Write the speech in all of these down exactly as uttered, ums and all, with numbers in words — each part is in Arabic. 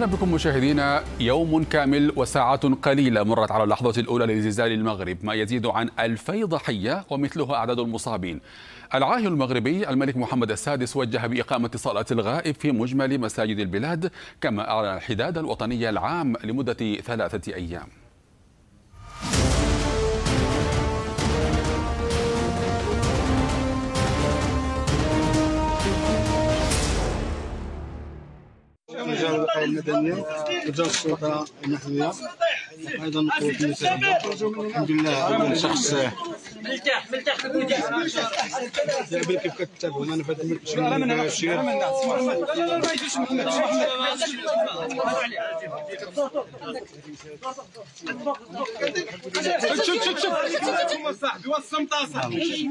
أهلا بكم مشاهدينا. يوم كامل وساعات قليلة مرت على اللحظة الأولى لزلزال المغرب، ما يزيد عن ألفي ضحية ومثلها أعداد المصابين. العاهل المغربي الملك محمد السادس وجه بإقامة صلاة الغائب في مجمل مساجد البلاد، كما أعلن الحداد الوطني العام لمدة ثلاثة أيام. رجال الوقاية المدنية، رجال السلطة المحلية، أيضا قوة النساء. الحمد لله شخص ملتاح ملتاح في الوجه. دابا كيف كتتابعوا أنا في هذا الملك الشباب؟ شوف شوف شوف هما صاحبي والصمتة صاحبي.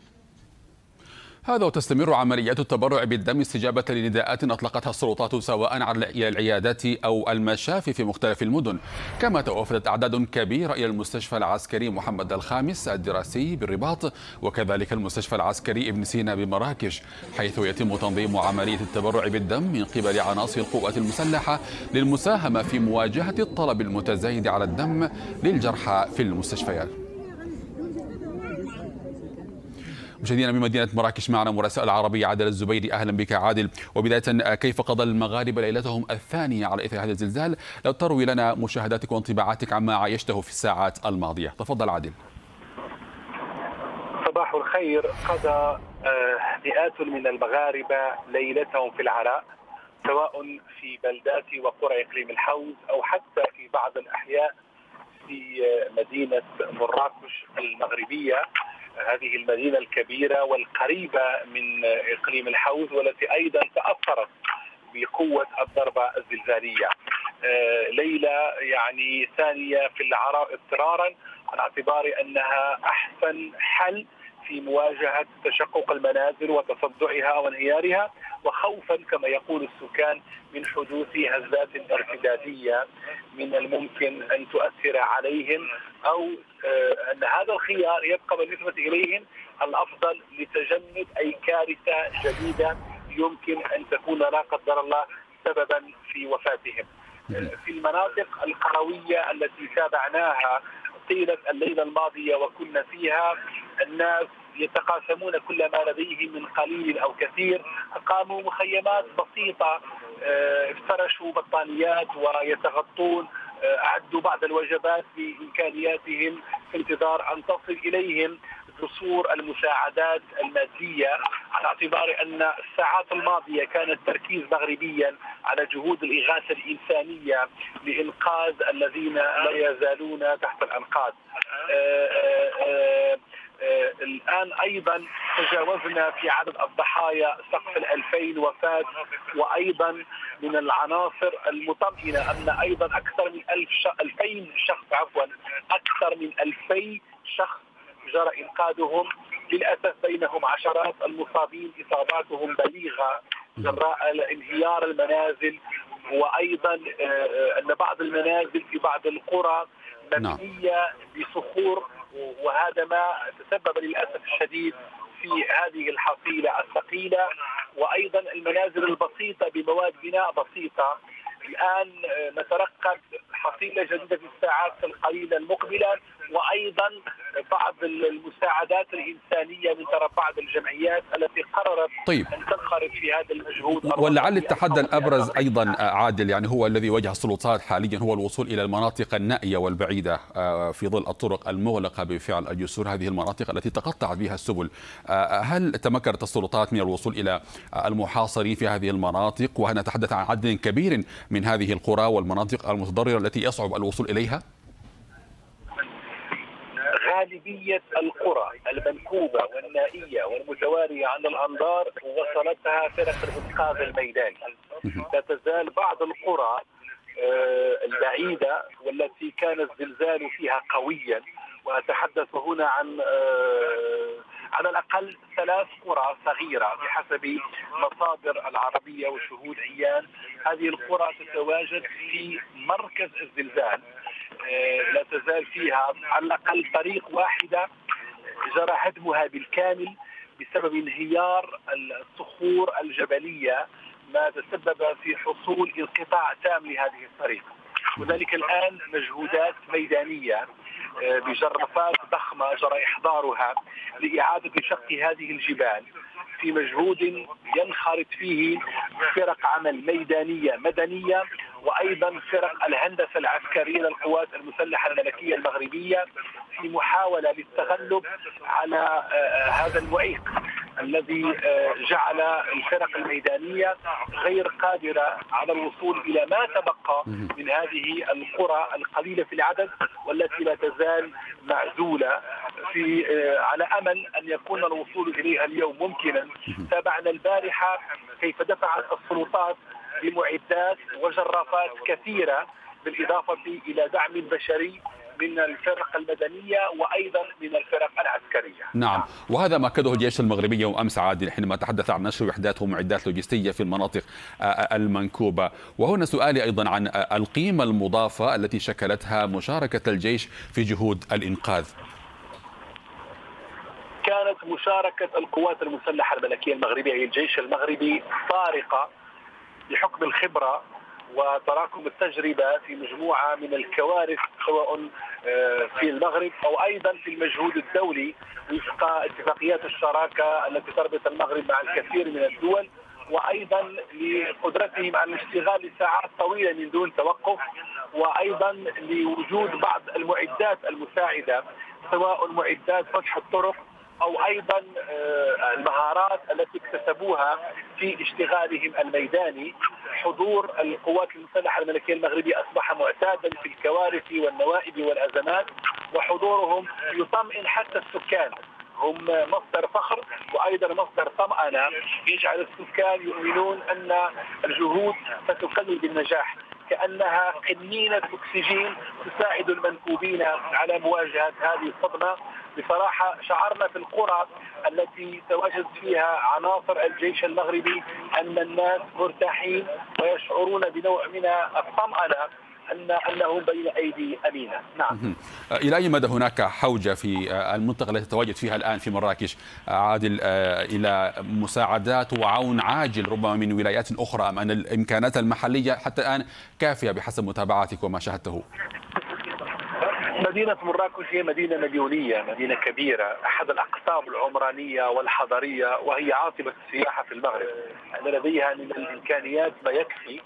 هذا وتستمر عمليات التبرع بالدم استجابة لنداءات أطلقتها السلطات سواء على إلى العيادات أو المشافي في مختلف المدن، كما توافدت أعداد كبيرة إلى المستشفى العسكري محمد الخامس الدراسي بالرباط، وكذلك المستشفى العسكري ابن سينا بمراكش، حيث يتم تنظيم عملية التبرع بالدم من قبل عناصر القوات المسلحة للمساهمة في مواجهة الطلب المتزايد على الدم للجرحى في المستشفيات. مشاهدينا بمدينة مراكش معنا مراسل العربية عادل الزبيدي. أهلا بك عادل. وبداية، كيف قضى المغاربة ليلتهم الثانية على إثر هذا الزلزال؟ لو تروي لنا مشاهداتك وانطباعاتك عما عايشته في الساعات الماضية. تفضل عادل. صباح الخير. قضى مئات من المغاربة ليلتهم في العراء، سواء في بلدات وقرى إقليم الحوز أو حتى في بعض الأحياء في مدينة مراكش المغربية، هذه المدينة الكبيرة والقريبة من إقليم الحوز، والتي أيضا تأثرت بقوة الضربة الزلزالية. ليلة يعني ثانية في العراء اضطرارا، على اعتبار أنها أحسن حل في مواجهة تشقق المنازل وتصدعها وانهيارها، وخوفا كما يقول السكان من حدوث هزات ارتدادية من الممكن أن تؤثر عليهم، أو أن هذا الخيار يبقى بالنسبة إليهم الأفضل لتجنب أي كارثة جديدة يمكن أن تكون لا قدر الله سببا في وفاتهم. في المناطق القروية التي تابعناها طيلة الليلة الماضية وكنا فيها، الناس يتقاسمون كل ما لديهم من قليل أو كثير، أقاموا مخيمات بسيطة، افترشوا بطانيات ويتغطون، أعدوا بعض الوجبات بإمكانياتهم في انتظار أن تصل إليهم جسور المساعدات المادية، على اعتبار أن الساعات الماضية كان التركيز مغربيا على جهود الإغاثة الإنسانية لإنقاذ الذين لا يزالون تحت الأنقاض. آآ آآ آآ الآن أيضا تجاوزنا في عدد الضحايا سقف الألفين وفاة، وأيضا من العناصر المطمئنة أن أيضا أكثر من ألف ألفين شخص عفوا أكثر من ألفي شخص جرى إنقاذهم. للأسف بينهم عشرات المصابين إصاباتهم بليغة جراء انهيار المنازل، وأيضا أن بعض المنازل في بعض القرى مبنية بصخور، وهذا ما تسبب للأسف الشديد في هذه الحصيلة الثقيلة، وأيضا المنازل البسيطة بمواد بناء بسيطة. الآن نترقب حصيلة جديدة في الساعات القليلة المقبلة، وأيضا بعض المساعدات الإنسانية من طرف بعض الجمعيات التي قررت طيب. أن تنخرط في هذا المجهود. ولعل التحدي الأبرز أيضا عادل يعني هو الذي وجه السلطات حاليا هو الوصول إلى المناطق النائية والبعيدة في ظل الطرق المغلقة بفعل الجسور، هذه المناطق التي تقطعت بها السبل. هل تمكنت السلطات من الوصول إلى المحاصرين في هذه المناطق؟ ونتحدث عن عدد كبير من هذه القرى والمناطق المتضررة التي يصعب الوصول إليها؟ غالبية القرى المنكوبة والنائية والمتوارية عن الأنظار وصلتها فرق الإنقاذ الميداني. لا تزال بعض القرى البعيدة والتي كان الزلزال فيها قويا، وأتحدث هنا عن على الأقل ثلاث قرى صغيرة بحسب مصادر العربية وشهود عيان. هذه القرى تتواجد في مركز الزلزال، لا تزال فيها على الأقل طريق واحدة جرى هدمها بالكامل بسبب انهيار الصخور الجبلية، ما تسبب في حصول انقطاع تام لهذه الطريق. وذلك الآن مجهودات ميدانية بجرافات ضخمة جرى إحضارها لإعادة شق هذه الجبال، في مجهود ينخرط فيه فرق عمل ميدانية مدنية وأيضا فرق الهندسة العسكرية للقوات المسلحة الملكية المغربية، في محاولة للتغلب على هذا المعيق الذي جعل الفرق الميدانية غير قادرة على الوصول إلى ما تبقى من هذه القرى القليلة في العدد والتي لا تزال معزولة، في على أمل أن يكون الوصول إليها اليوم ممكنا. تابعنا البارحة كيف دفعت السلطات بمعدات وجرافات كثيرة بالإضافة إلى دعم بشري من الفرق المدنية وأيضا من الفرق العسكرية. نعم، وهذا ما أكده الجيش المغربي يوم أمس عادل حينما تحدث عن نشر وحدات ومعدات لوجستية في المناطق المنكوبة. وهنا سؤالي أيضا عن القيمة المضافة التي شكلتها مشاركة الجيش في جهود الإنقاذ. كانت مشاركة القوات المسلحة الملكية المغربية أي الجيش المغربي فارقة بحكم الخبرة وتراكم التجربة في مجموعة من الكوارث سواء في المغرب أو أيضا في المجهود الدولي وفق اتفاقيات الشراكة التي تربط المغرب مع الكثير من الدول، وأيضا لقدرتهم على الاشتغال لساعات طويلة من دون توقف، وأيضا لوجود بعض المعدات المساعدة سواء معدات فتح الطرق أو أيضا المهارات التي اكتسبوها في اشتغالهم الميداني. حضور القوات المسلحة الملكية المغربية أصبح معتادا في الكوارث والنوائب والأزمات، وحضورهم يطمئن حتى السكان، هم مصدر فخر وأيضا مصدر طمأنة، يجعل السكان يؤمنون أن الجهود ستكمل بالنجاح، كأنها قنينة أكسجين تساعد المنكوبين على مواجهة هذه الصدمة. بصراحة شعرنا في القرى التي تواجد فيها عناصر الجيش المغربي أن الناس مرتاحين ويشعرون بنوع من الطمأنة أن أنهم بين أيدي أمينة. نعم. إلى أي مدى هناك حوجة في المنطقة التي تتواجد فيها الآن في مراكش عادل إلى مساعدات وعون عاجل ربما من ولايات أخرى، أم أن الإمكانات المحلية حتى الآن كافية بحسب متابعاتك وما شاهدته؟ مدينة مراكش هي مدينة مليونية، مدينة كبيرة، أحد الأقطاب العمرانية والحضرية، وهي عاصمة السياحة في المغرب، أن لديها من الإمكانيات ما يكفي،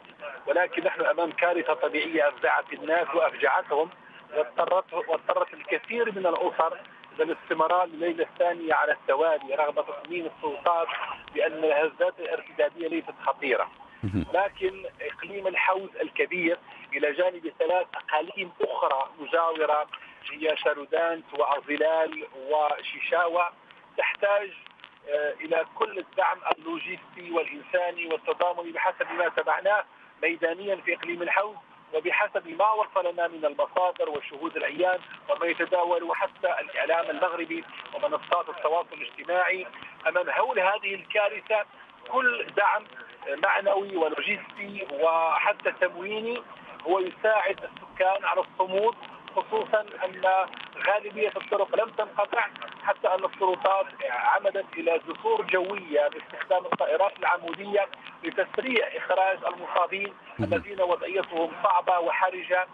ولكن نحن أمام كارثة طبيعية أفزعت الناس وأفجعتهم، واضطرت واضطرت الكثير من الأسر للاستمرار لليلة الثانية على التوالي رغم تصميم السلطات بأن الهزات الارتدادية ليست خطيرة. لكن إقليم الحوز الكبير إلى جانب ثلاث أقاليم أخرى مجاورة هي تارودانت وعزلال وشيشاوة تحتاج إلى كل الدعم اللوجستي والإنساني والتضامني بحسب ما تبعناه ميدانيا في إقليم الحوز، وبحسب ما وصلنا من المصادر والشهود العيان وما يتداول حتى الإعلام المغربي ومنصات التواصل الاجتماعي. أمام هول هذه الكارثة كل دعم معنوي ولوجستي وحتى تمويني هو يساعد السكان على الصمود، خصوصا أن غالبية الطرق لم تنقطع، حتى أن السلطات عمدت إلى جسور جوية باستخدام الطائرات العمودية لتسريع إخراج المصابين الذين وضعيتهم صعبة وحرجة،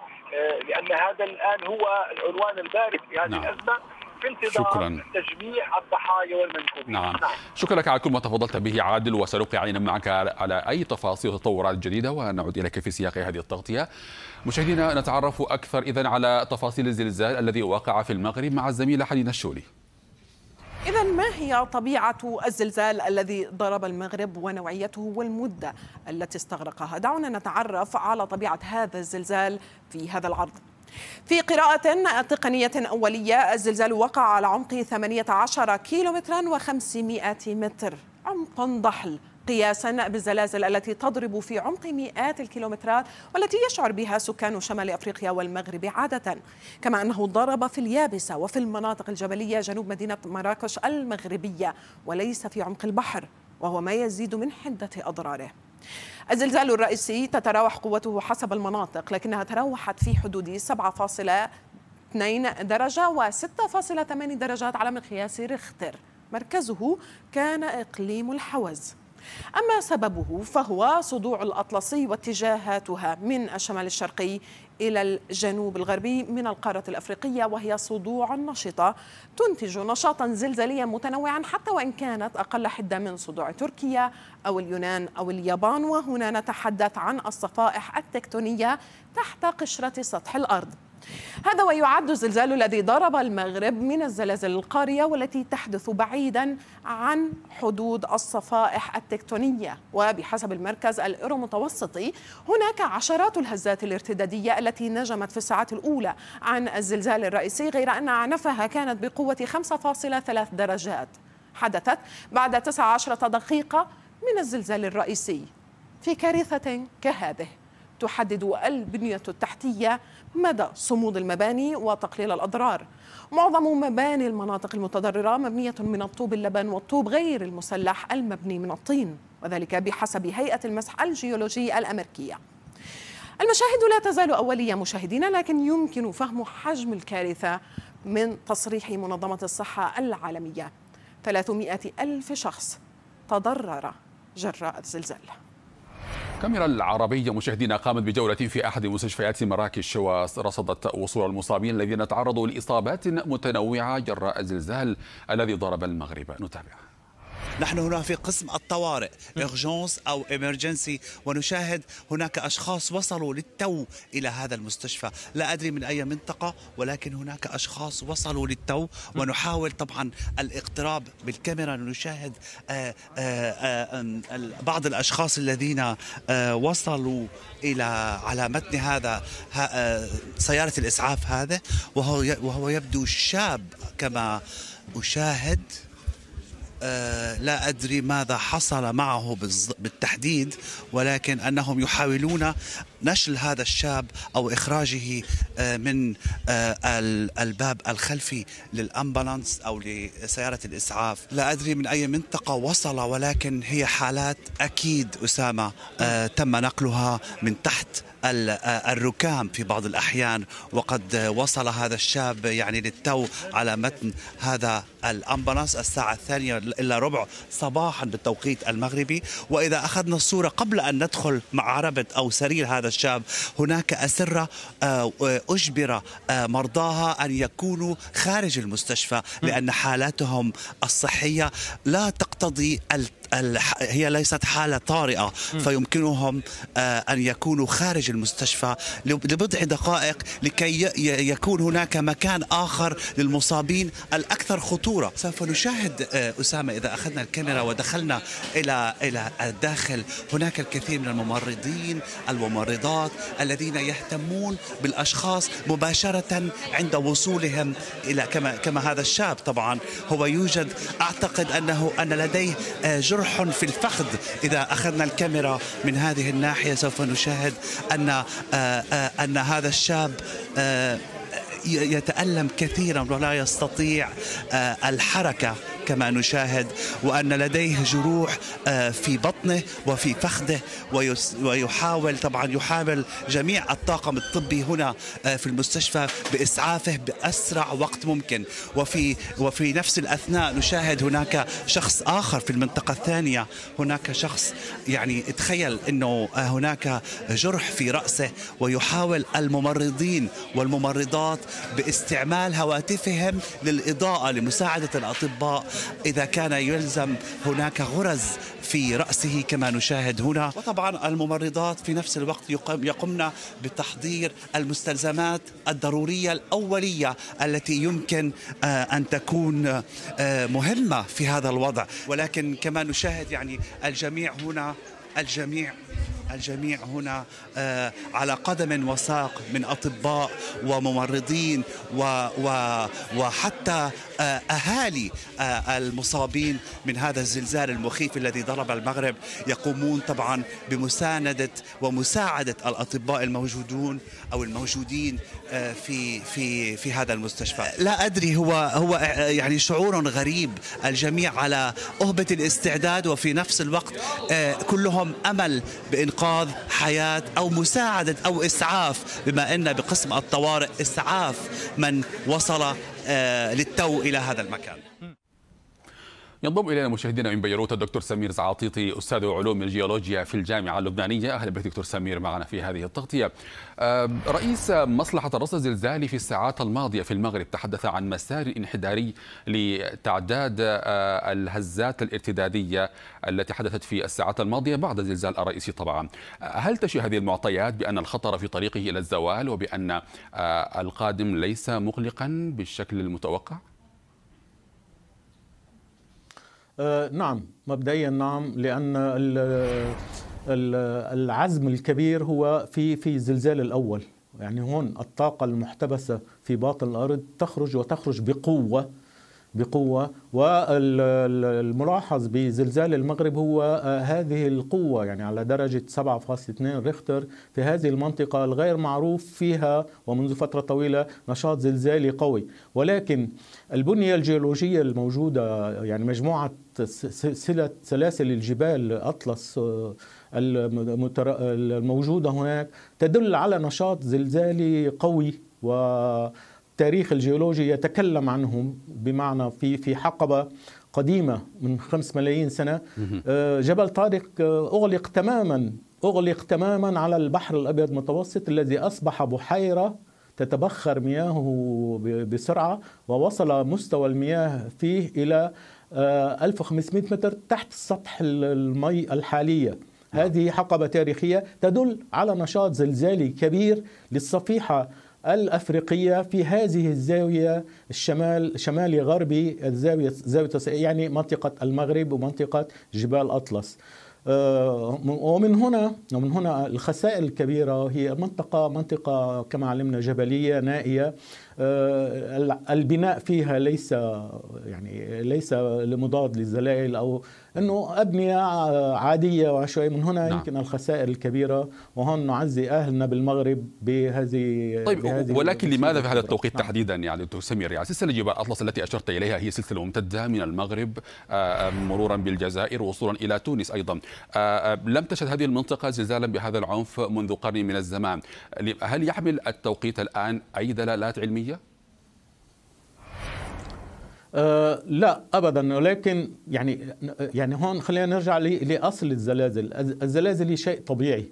لأن هذا الآن هو العنوان البارد في هذه نعم. الأزمة في انتظار تجميع الضحايا والمنكوبين. نعم. نعم. شكرا لك على كل ما تفضلت به عادل، وسنبقي علينا معك على أي تفاصيل وتطورات جديدة ونعود إليك في سياق هذه التغطية. مشاهدينا نتعرف أكثر إذن على تفاصيل الزلزال الذي وقع في المغرب مع الزميلة حلينة الشولي. إذا ما هي طبيعة الزلزال الذي ضرب المغرب ونوعيته والمدة التي استغرقها؟ دعونا نتعرف على طبيعة هذا الزلزال في هذا العرض. في قراءة تقنية أولية الزلزال وقع على عمق ثمانية عشر كيلومترا وخمسمائة متر، عمق ضحل قياسا بالزلازل التي تضرب في عمق مئات الكيلومترات والتي يشعر بها سكان شمال أفريقيا والمغرب عادة. كما أنه ضرب في اليابسة وفي المناطق الجبلية جنوب مدينة مراكش المغربية وليس في عمق البحر، وهو ما يزيد من حدة أضراره. الزلزال الرئيسي تتراوح قوته حسب المناطق، لكنها تراوحت في حدود سبعة فاصلة اثنين درجة و ستة فاصلة ثمانية درجات على مقياس ريختر. مركزه كان إقليم الحوز. أما سببه فهو صدوع الأطلسي واتجاهاتها من الشمال الشرقي إلى الجنوب الغربي من القارة الأفريقية، وهي صدوع نشطة تنتج نشاطا زلزاليا متنوعا حتى وإن كانت أقل حدة من صدوع تركيا أو اليونان أو اليابان. وهنا نتحدث عن الصفائح التكتونية تحت قشرة سطح الأرض. هذا ويعد الزلزال الذي ضرب المغرب من الزلازل القارية والتي تحدث بعيدا عن حدود الصفائح التكتونية. وبحسب المركز الإيرومتوسطي هناك عشرات الهزات الارتدادية التي نجمت في الساعات الأولى عن الزلزال الرئيسي، غير أن عنفها كانت بقوة خمسة فاصلة ثلاثة درجات، حدثت بعد تسع عشرة دقيقة من الزلزال الرئيسي. في كارثة كهذه تحدد البنية التحتية مدى صمود المباني وتقليل الأضرار. معظم مباني المناطق المتضررة مبنية من الطوب اللبن والطوب غير المسلح المبني من الطين، وذلك بحسب هيئة المسح الجيولوجي الأمريكية. المشاهد لا تزال أولية مشاهدينا، لكن يمكن فهم حجم الكارثة من تصريح منظمة الصحة العالمية. ثلاثمئة ألف شخص تضرر جراء الزلزال. الكاميرا العربية مشاهدينا قامت بجولة في أحد مستشفيات مراكش ورصدت وصول المصابين الذين تعرضوا لإصابات متنوعة جراء الزلزال الذي ضرب المغرب. نتابع. نحن هنا في قسم الطوارئ إرجونس أو إمرجنسي، ونشاهد هناك أشخاص وصلوا للتو إلى هذا المستشفى، لا أدري من أي منطقة، ولكن هناك أشخاص وصلوا للتو، ونحاول طبعا الاقتراب بالكاميرا. نشاهد آآ آآ بعض الأشخاص الذين وصلوا إلى على متن هذا سيارة الإسعاف هذا، وهو وهو يبدو شاب كما أشاهد. أه لا أدري ماذا حصل معه بالتحديد، ولكن أنهم يحاولون نشل هذا الشاب أو إخراجه أه من أه الباب الخلفي للأمبولانس أو لسيارة الإسعاف. لا أدري من أي منطقة وصل، ولكن هي حالات أكيد أسامة أه تم نقلها من تحت الركام في بعض الأحيان، وقد وصل هذا الشاب يعني للتو على متن هذا الأمبولانس الساعة الثانية إلا ربع صباحا بالتوقيت المغربي. وإذا أخذنا الصورة قبل أن ندخل مع عربة أو سرير هذا الشاب، هناك أسرة أجبر مرضاها أن يكونوا خارج المستشفى لأن حالاتهم الصحية لا تقتضي التو، هي ليست حالة طارئة، فيمكنهم أن يكونوا خارج المستشفى لبضع دقائق لكي يكون هناك مكان آخر للمصابين الأكثر خطورة. سوف نشاهد أسامة إذا أخذنا الكاميرا ودخلنا إلى إلى الداخل، هناك الكثير من الممرضين والممرضات الذين يهتمون بالأشخاص مباشرة عند وصولهم إلى كما كما هذا الشاب. طبعا هو يوجد، أعتقد أنه أن لديه جرعة في الفخذ. إذا أخذنا الكاميرا من هذه الناحية سوف نشاهد أن آآ آآ أن هذا الشاب يتألم كثيرا ولا يستطيع الحركة كما نشاهد، وأن لديه جروح في بطنه وفي فخذه، ويحاول طبعا يحاول جميع الطاقم الطبي هنا في المستشفى بإسعافه بأسرع وقت ممكن. وفي وفي نفس الأثناء نشاهد هناك شخص آخر في المنطقة الثانية، هناك شخص يعني تخيل أنه هناك جرح في رأسه، ويحاول الممرضين والممرضات باستعمال هواتفهم للإضاءة لمساعدة الأطباء إذا كان يلزم. هناك غرز في رأسه كما نشاهد هنا، وطبعا الممرضات في نفس الوقت يقمن بتحضير المستلزمات الضرورية الأولية التي يمكن أن تكون مهمة في هذا الوضع. ولكن كما نشاهد يعني الجميع هنا، الجميع الجميع هنا على قدم وساق من أطباء وممرضين وحتى أهالي المصابين من هذا الزلزال المخيف الذي ضرب المغرب، يقومون طبعا بمساندة ومساعدة الأطباء الموجودون أو الموجودين في في في هذا المستشفى. لا أدري، هو هو يعني شعور غريب، الجميع على أهبة الاستعداد وفي نفس الوقت كلهم أمل بإنقاذ حياة أو مساعدة أو إسعاف، بما أن بقسم الطوارئ إسعاف من وصل للتو إلى هذا المكان. ينضم إلينا مشاهدينا من بيروت الدكتور سمير زعاطيطي، أستاذ علوم الجيولوجيا في الجامعة اللبنانية. أهلا بك دكتور سمير معنا في هذه التغطية. رئيس مصلحة الرصد الزلزالي في الساعات الماضية في المغرب تحدث عن مسار انحداري لتعداد الهزات الارتدادية التي حدثت في الساعات الماضية بعد الزلزال الرئيسي طبعا. هل تشير هذه المعطيات بأن الخطر في طريقه إلى الزوال وبأن القادم ليس مقلقا بالشكل المتوقع؟ نعم، مبدئيا نعم، لأن العزم الكبير هو في في الزلزال الأول، يعني هون الطاقة المحتبسة في باطن الأرض تخرج وتخرج بقوة بقوة، والملاحظ بزلزال المغرب هو هذه القوة، يعني على درجة سبعة فاصلة اثنين ريختر في هذه المنطقة الغير معروف فيها ومنذ فترة طويلة نشاط زلزالي قوي. ولكن البنية الجيولوجية الموجودة، يعني مجموعة سلاسل الجبال أطلس الموجودة هناك، تدل على نشاط زلزالي قوي، و التاريخ الجيولوجي يتكلم عنهم، بمعنى في في حقبة قديمة من خمس ملايين سنة جبل طارق أغلق تماما أغلق تماما على البحر الأبيض المتوسط، الذي أصبح بحيرة تتبخر مياهه بسرعة، ووصل مستوى المياه فيه إلى ألف وخمسمئة متر تحت سطح المي الحالية. هذه حقبة تاريخية تدل على نشاط زلزالي كبير للصفيحة الأفريقية في هذه الزاوية الشمال شمالي غربي الزاوية زاوية يعني منطقة المغرب ومنطقة جبال أطلس. ومن هنا ومن هنا الخسائر الكبيرة، هي منطقة منطقة كما علمنا جبلية نائية، البناء فيها ليس يعني ليس مضاد للزلازل أو أنه أبنية عادية وعشوائية. من هنا نعم. يمكن الخسائر الكبيرة، وهون نعزي أهلنا بالمغرب بهذه. طيب بهذه ولكن لماذا في هذا التوقيت نعم. تحديدا يعني دكتور سمير؟ يعني سلسلة جبال أطلس التي أشرت إليها هي سلسلة ممتدة من المغرب مرورا بالجزائر وصولا إلى تونس أيضا. لم تشهد هذه المنطقة زلزالا بهذا العنف منذ قرن من الزمان. هل يحمل التوقيت الآن أي دلالات علمية؟ أه لا أبدا، ولكن يعني يعني هون خلينا نرجع لأصل الزلازل. الزلازل هي شيء طبيعي،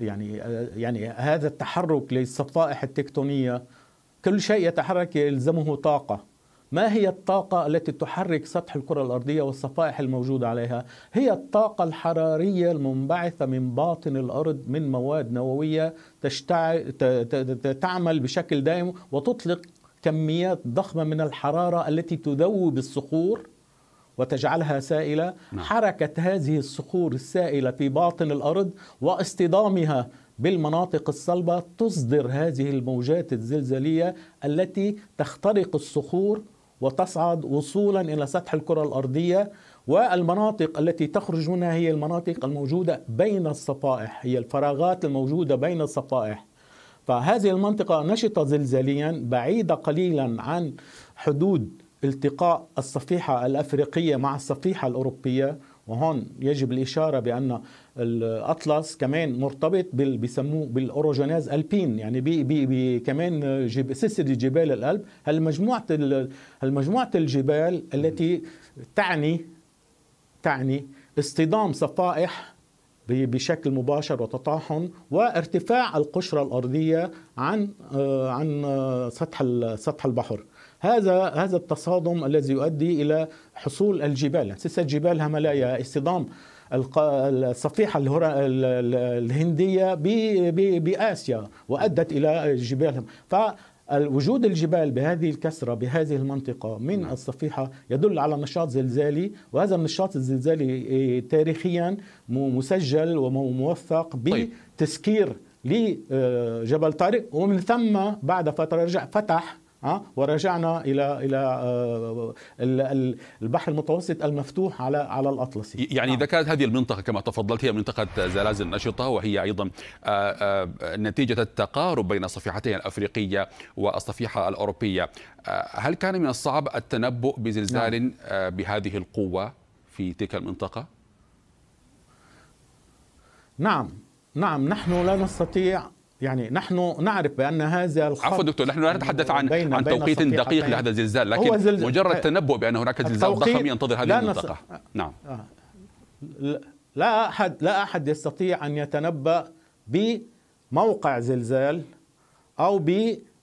يعني يعني هذا التحرك للصفائح التكتونية، كل شيء يتحرك يلزمه طاقة. ما هي الطاقة التي تحرك سطح الكرة الأرضية والصفائح الموجودة عليها؟ هي الطاقة الحرارية المنبعثة من باطن الأرض من مواد نووية تشتعل تعمل بشكل دائم وتطلق كميات ضخمة من الحرارة التي تذوب الصخور وتجعلها سائلة. نعم. حركة هذه الصخور السائلة في باطن الأرض واصطدامها بالمناطق الصلبة تصدر هذه الموجات الزلزالية التي تخترق الصخور وتصعد وصولا إلى سطح الكرة الأرضية. والمناطق التي تخرج منها هي المناطق الموجودة بين الصفائح، هي الفراغات الموجودة بين الصفائح. فهذه المنطقة نشطة زلزاليا، بعيدة قليلا عن حدود التقاء الصفيحة الأفريقية مع الصفيحة الأوروبية. وهون يجب الإشارة بأن الأطلس كمان مرتبط بال بسموه بالأوروجيناز ألبين، يعني بي بي بي كمان جب سلسلة جبال الألب. هالمجموعة هالمجموعة الجبال التي تعني تعني اصطدام صفائح بشكل مباشر وتطاحن، وارتفاع القشرة الأرضية عن عن سطح سطح البحر. هذا هذا التصادم الذي يؤدي إلى حصول الجبال، سلسلة جبال هيمالايا، اصطدام الصفيحة الهندية بآسيا وأدت إلى الجبال. ف وجود الجبال بهذه الكثرة بهذه المنطقة من الصفيحة يدل على نشاط زلزالي، وهذا النشاط الزلزالي تاريخيا مسجل وموثق بتسكير لجبل طارق، ومن ثم بعد فترة رجع فتح ورجعنا الى الى البحر المتوسط المفتوح على على الاطلسي. يعني اذا كانت هذه المنطقه كما تفضلت هي منطقه زلازل نشطه، وهي ايضا نتيجه التقارب بين الصفيحتين الافريقيه والصفيحه الاوروبيه، هل كان من الصعب التنبؤ بزلزال بهذه القوه في تلك المنطقه؟ نعم نعم نحن لا نستطيع، يعني نحن نعرف بأن هذا الخط، عفوا دكتور، نحن لا نتحدث عن بين عن بين توقيت دقيق لهذا الزلزال، لكن زلزل... مجرد تنبؤ بأن هناك زلزال ضخم ينتظر هذه المنطقة. نص... نعم لا أحد لا أحد يستطيع أن يتنبأ بموقع زلزال أو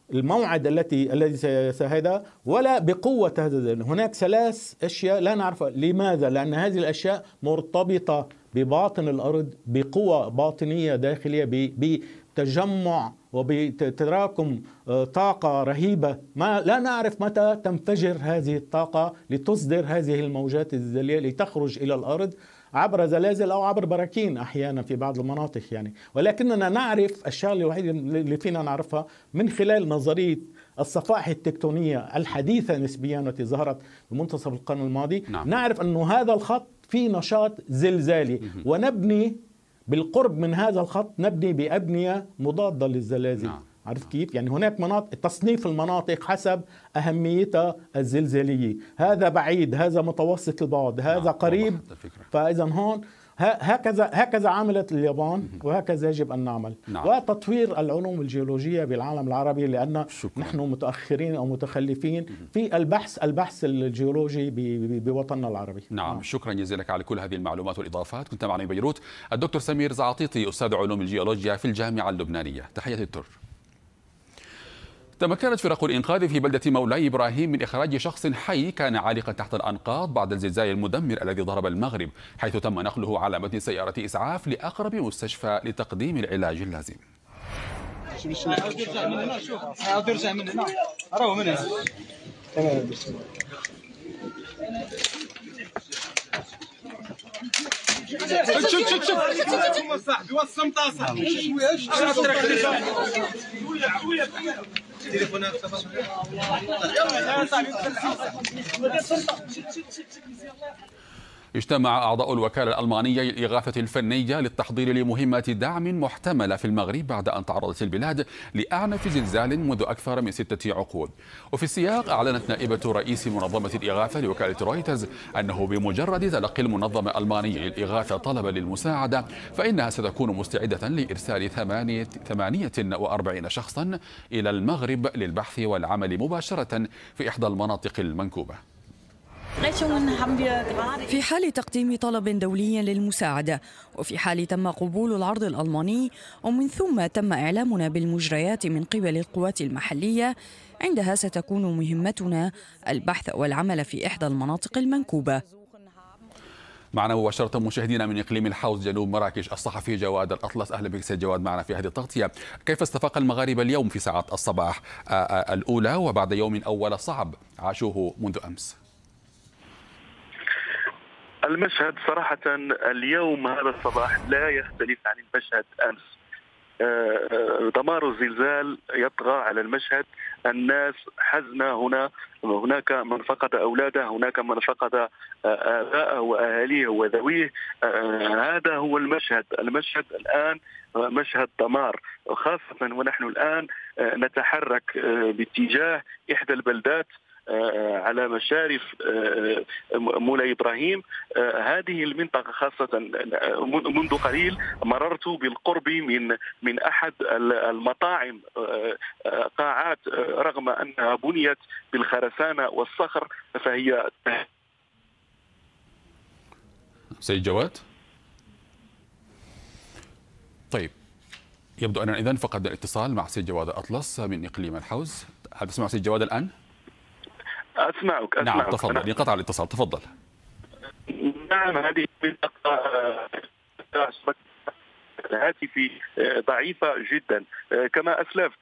بالموعد التي الذي سيشهده ولا بقوة هذا الزلزال. هناك ثلاث أشياء لا نعرفها. لماذا؟ لأن هذه الأشياء مرتبطة بباطن الأرض، بقوى باطنية داخلية، ب... ب... تجمع وبتراكم طاقة رهيبة، ما لا نعرف متى تنفجر هذه الطاقة لتصدر هذه الموجات الزلزالية لتخرج إلى الأرض عبر زلازل أو عبر براكين أحيانا في بعض المناطق يعني، ولكننا نعرف الشغلة الوحيدة اللي فينا نعرفها من خلال نظرية الصفائح التكتونية الحديثة نسبيا التي ظهرت بمنتصف القرن الماضي. نعم. نعرف أن هذا الخط فيه نشاط زلزالي، ونبني بالقرب من هذا الخط نبني بأبنية مضادة للزلازل. نعم. عرفت كيف؟ يعني هناك مناطق، تصنيف المناطق حسب أهميتها الزلزالية، هذا بعيد، هذا متوسط البعد، هذا نعم. قريب. فإذا هون هكذا هكذا عملت اليابان وهكذا يجب أن نعمل. نعم. وتطوير العلوم الجيولوجية بالعالم العربي، لأن شكرا. نحن متأخرين أو متخلفين في البحث البحث الجيولوجي بوطننا العربي. نعم. نعم، شكرا جزيلا على كل هذه المعلومات والإضافات. كنت معنا من بيروت الدكتور سمير زعاطيطي، أستاذ علوم الجيولوجيا في الجامعة اللبنانية. تحية الدكتور. تمكنت فرق الإنقاذ في بلدة مولاي إبراهيم من إخراج شخص حي كان عالقا تحت الأنقاض بعد الزلزال المدمر الذي ضرب المغرب، حيث تم نقله على متن سيارة إسعاف لأقرب مستشفى لتقديم العلاج اللازم. اجتمع أعضاء الوكالة الألمانية للإغاثة الفنية للتحضير لمهمة دعم محتملة في المغرب بعد أن تعرضت البلاد لأعنف زلزال منذ أكثر من ستة عقود. وفي السياق أعلنت نائبة رئيس منظمة الإغاثة لوكالة رويترز أنه بمجرد تلقي المنظمة الألمانية للإغاثة طلبا للمساعدة فإنها ستكون مستعدة لإرسال ثمانية وأربعين شخصا إلى المغرب للبحث والعمل مباشرة في إحدى المناطق المنكوبة. في حال تقديم طلب دولي للمساعدة، وفي حال تم قبول العرض الألماني ومن ثم تم إعلامنا بالمجريات من قبل القوات المحلية، عندها ستكون مهمتنا البحث والعمل في إحدى المناطق المنكوبة. معنا مباشرة مشاهدينا من إقليم الحوز جنوب مراكش الصحفي جواد الأطلس. أهلا بك سيد جواد معنا في هذه التغطية. كيف استفاق المغاربة اليوم في ساعات الصباح الأولى وبعد يوم أول صعب عاشوه منذ أمس؟ المشهد صراحة اليوم هذا الصباح لا يختلف عن المشهد أمس. دمار الزلزال يطغى على المشهد، الناس حزنة هنا، هناك من فقد أولاده، هناك من فقد آبائه وأهاليه وذويه. هذا هو المشهد، المشهد الآن مشهد دمار، خاصة ونحن الآن نتحرك باتجاه إحدى البلدات على مشارف مولاي إبراهيم. هذه المنطقة خاصة منذ قليل مررت بالقرب من من أحد المطاعم، قاعات رغم أنها بنيت بالخرسانة والصخر فهي. سيد جواد، طيب يبدو أننا إذن فقدنا الاتصال مع سيد جواد الأطلس من إقليم الحوز. هل تسمع سيد جواد الآن؟ أسمعك أسمعك. نعم تفضل، انقطع الاتصال، تفضل. نعم هذه منطقة الهاتف ضعيفة جدا كما أسلفت،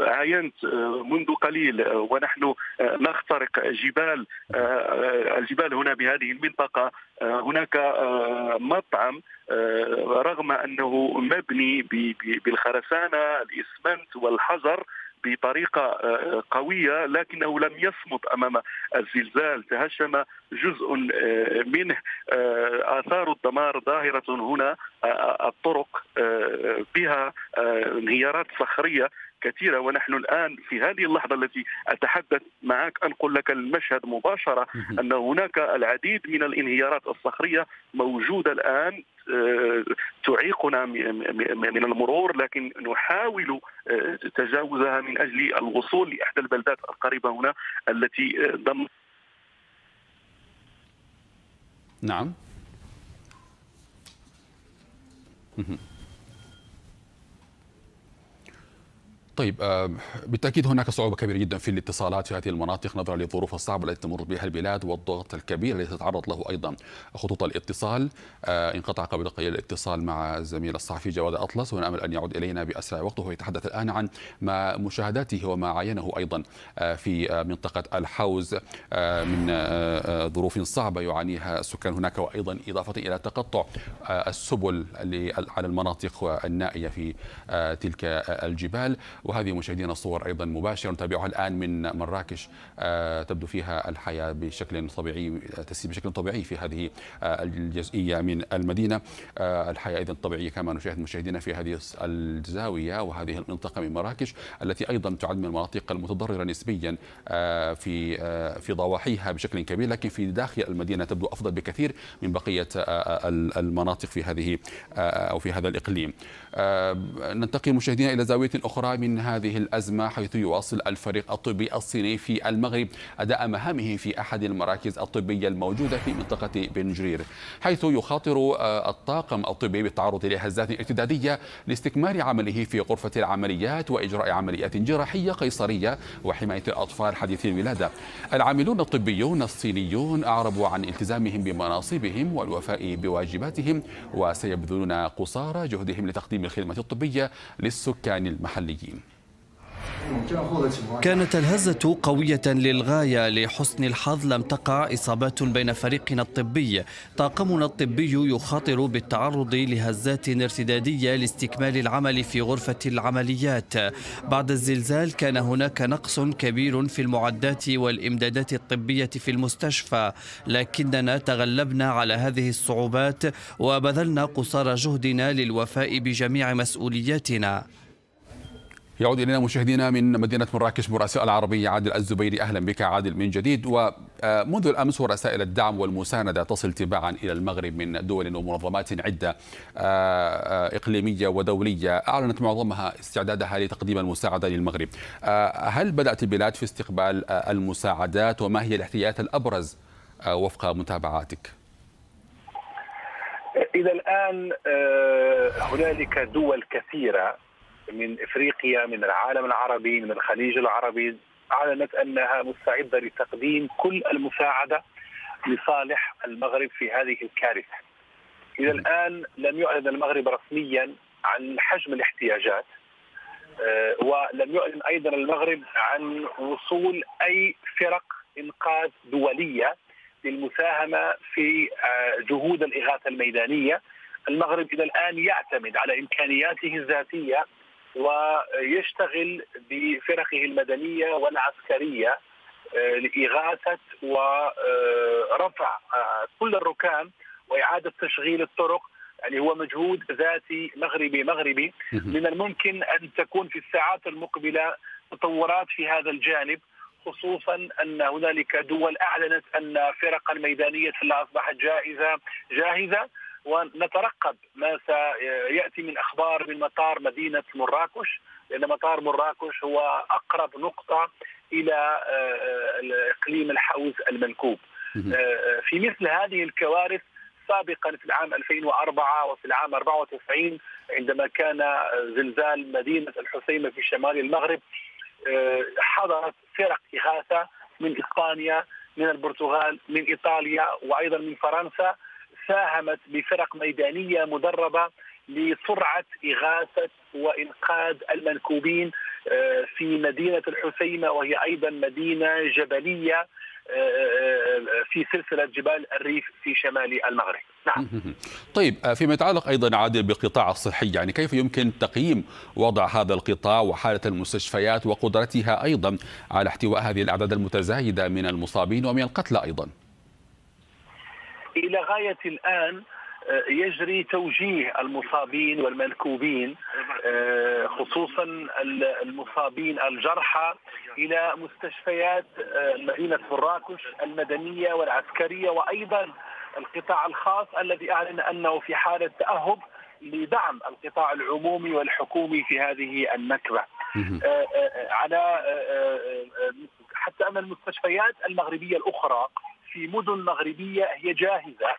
عاينت منذ قليل ونحن نخترق جبال الجبال هنا بهذه المنطقة. هناك مطعم رغم أنه مبني بالخرسانة الإسمنت والحجر بطريقة قوية لكنه لم يصمد أمام الزلزال، تهشم جزء منه. آثار الدمار ظاهرة هنا، الطرق بها انهيارات صخرية كثيرة، ونحن الآن في هذه اللحظة التي أتحدث معك أنقل لك المشهد مباشرة أن هناك العديد من الانهيارات الصخرية موجودة الآن تعيقنا من المرور، لكن نحاول تجاوزها من أجل الوصول لإحدى البلدات القريبة هنا التي ضم. نعم. طيب، بالتأكيد هناك صعوبة كبيرة جدا في الاتصالات في هذه المناطق نظرا للظروف الصعبة التي تمر بها البلاد والضغط الكبير الذي تتعرض له أيضا خطوط الاتصال. انقطع قبل قليل الاتصال مع الزميل الصحفي جواد الأطلس، ونأمل أن يعود إلينا بأسرع وقت. وهو يتحدث الآن عن ما مشاهداته وما عاينه أيضا في منطقة الحوز من ظروف صعبة يعانيها السكان هناك، وأيضا إضافة إلى تقطع السبل على المناطق النائية في تلك الجبال. وهذه مشاهدينا الصور أيضا مباشرة نتابعها الآن من مراكش، تبدو فيها الحياة بشكل طبيعي، تسير بشكل طبيعي في هذه الجزئية من المدينة. الحياة أيضا طبيعية كما نشاهد مشاهدينا في هذه الزاوية وهذه المنطقة من مراكش، التي أيضا تعد من المناطق المتضررة نسبيا في في ضواحيها بشكل كبير، لكن في داخل المدينة تبدو أفضل بكثير من بقية المناطق في هذه أو في هذا الإقليم. ننتقل مشاهدينا إلى زاوية أخرى من هذه الأزمة، حيث يواصل الفريق الطبي الصيني في المغرب أداء مهامه في أحد المراكز الطبية الموجودة في منطقة بنجرير، حيث يخاطر الطاقم الطبي بالتعرض لهزات ارتدادية لاستكمال عمله في غرفة العمليات وإجراء عمليات جراحية قيصرية وحماية الأطفال حديثي الولادة. العاملون الطبيون الصينيون أعربوا عن التزامهم بمناصبهم والوفاء بواجباتهم، وسيبذلون قصارى جهدهم لتقديم الخدمة الطبية للسكان المحليين. كانت الهزة قوية للغاية، لحسن الحظ لم تقع إصابات بين فريقنا الطبي. طاقمنا الطبي يخاطر بالتعرض لهزات ارتدادية لاستكمال العمل في غرفة العمليات. بعد الزلزال كان هناك نقص كبير في المعدات والإمدادات الطبية في المستشفى، لكننا تغلبنا على هذه الصعوبات وبذلنا قصارى جهدنا للوفاء بجميع مسؤولياتنا. يعود إلينا مشاهدينا من مدينة مراكش مراسل العربية عادل الزبيدي. أهلا بك عادل من جديد. ومنذ الأمس ورسائل الدعم والمساندة تصل تباعا إلى المغرب من دول ومنظمات عدة إقليمية ودولية أعلنت معظمها استعدادها لتقديم المساعدة للمغرب. هل بدأت البلاد في استقبال المساعدات، وما هي الاحتياجات الأبرز وفق متابعاتك؟ إلى الآن هنالك دول كثيرة من إفريقيا، من العالم العربي، من الخليج العربي، أعلنت أنها مستعدة لتقديم كل المساعدة لصالح المغرب في هذه الكارثة. إلى الآن لم يعلن المغرب رسميا عن حجم الاحتياجات، ولم يعلن أيضا المغرب عن وصول أي فرق إنقاذ دولية للمساهمة في جهود الإغاثة الميدانية. المغرب إلى الآن يعتمد على إمكانياته الذاتية ويشتغل بفرقه المدنية والعسكرية لإغاثة ورفع كل الركام وإعادة تشغيل الطرق. يعني هو مجهود ذاتي مغربي مغربي من الممكن أن تكون في الساعات المقبلة تطورات في هذا الجانب، خصوصا أن هنالك دول أعلنت أن فرقا ميدانية لا أصبحت جاهزة جاهزة ونترقب ما سيأتي من أخبار من مطار مدينة مراكش، لأن مطار مراكش هو أقرب نقطة إلى إقليم الحوز المنكوب. في مثل هذه الكوارث سابقا في العام ألفين وأربعة وفي العام أربعة وتسعين عندما كان زلزال مدينة الحسيمة في شمال المغرب، حضرت فرق إغاثة من إسبانيا، من البرتغال، من إيطاليا، وأيضا من فرنسا، ساهمت بفرق ميدانية مدربة لسرعة إغاثة وإنقاذ المنكوبين في مدينة الحسيمة، وهي أيضا مدينة جبلية في سلسلة جبال الريف في شمال المغرب. نعم. طيب، فيما يتعلق أيضا عادل بالقطاع الصحي، يعني كيف يمكن تقييم وضع هذا القطاع وحالة المستشفيات وقدرتها أيضا على احتواء هذه الأعداد المتزايدة من المصابين ومن القتلى أيضا؟ إلى غاية الآن يجري توجيه المصابين والمنكوبين، خصوصا المصابين الجرحى، إلى مستشفيات مدينة مراكش المدنية والعسكرية، وأيضا القطاع الخاص الذي أعلن أنه في حالة تأهب لدعم القطاع العمومي والحكومي في هذه النكبة. على حتى أن المستشفيات المغربية الأخرى في مدن مغربية هي جاهزة،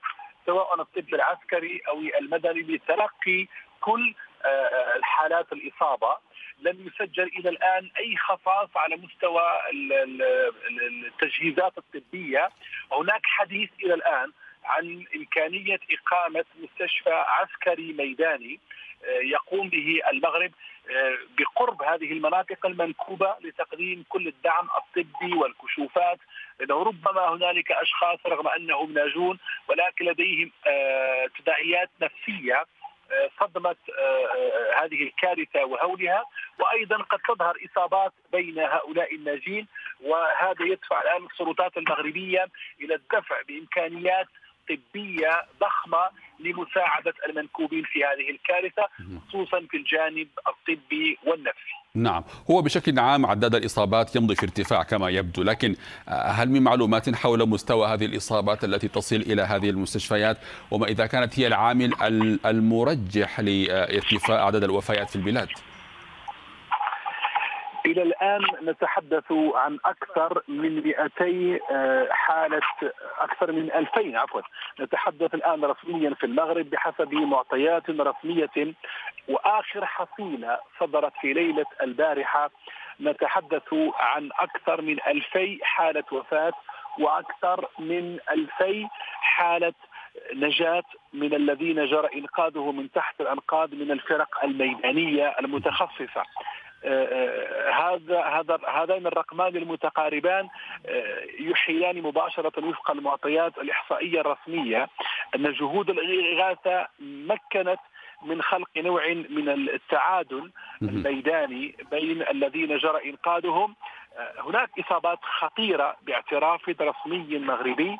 سواء الطب العسكري أو المدني، لتلقي كل الحالات الإصابة. لم يسجل إلى الآن أي خفاض على مستوى التجهيزات الطبية. هناك حديث إلى الآن عن إمكانية إقامة مستشفى عسكري ميداني يقوم به المغرب بقرب هذه المناطق المنكوبة لتقديم كل الدعم الطبي والكشوفات، لأنه ربما هنالك أشخاص رغم أنهم ناجون ولكن لديهم تداعيات نفسية صدمت هذه الكارثة وهولها، وأيضا قد تظهر إصابات بين هؤلاء الناجين، وهذا يدفع الآن السلطات المغربية إلى الدفع بإمكانيات طبية ضخمة لمساعدة المنكوبين في هذه الكارثة، خصوصا في الجانب الطبي والنفسي. نعم، هو بشكل عام عدد الإصابات يمضي في ارتفاع كما يبدو، لكن هل من معلومات حول مستوى هذه الإصابات التي تصل إلى هذه المستشفيات، وما إذا كانت هي العامل المرجح لارتفاع عدد الوفيات في البلاد؟ إلى الآن نتحدث عن أكثر من مئتي حالة، أكثر من ألفين عفوا، نتحدث الآن رسميا في المغرب بحسب معطيات رسمية. وآخر حصيلة صدرت في ليلة البارحة نتحدث عن أكثر من ألفي حالة وفاة وأكثر من ألفي حالة نجاة من الذين جرى إنقاذهم من تحت الأنقاض من الفرق الميدانية المتخصصة. هذا هذا هذان الرقمان المتقاربان يحيلان مباشرة وفق المعطيات الإحصائية الرسمية أن جهود الإغاثة مكنت من خلق نوع من التعادل الميداني بين الذين جرى إنقاذهم. هناك إصابات خطيرة باعتراف رسمي مغربي،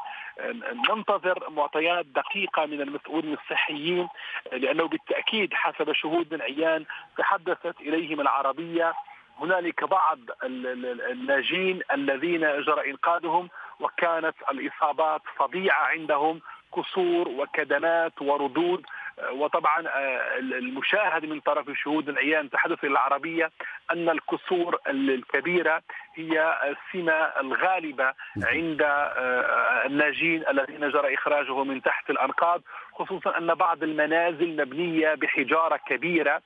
ننتظر معطيات دقيقة من المسؤولين الصحيين، لأنه بالتأكيد حسب شهود من عيان تحدثت إليهم العربية هنالك بعض الناجين الذين جرى إنقاذهم وكانت الإصابات فظيعة عندهم، كسور وكدمات وردود. وطبعا المشاهد من طرف شهود العيان تحدث العربية أن الكسور الكبيرة هي السمة الغالبة عند الناجين الذين جرى إخراجهم من تحت الأنقاض، خصوصا أن بعض المنازل مبنية بحجارة كبيرة،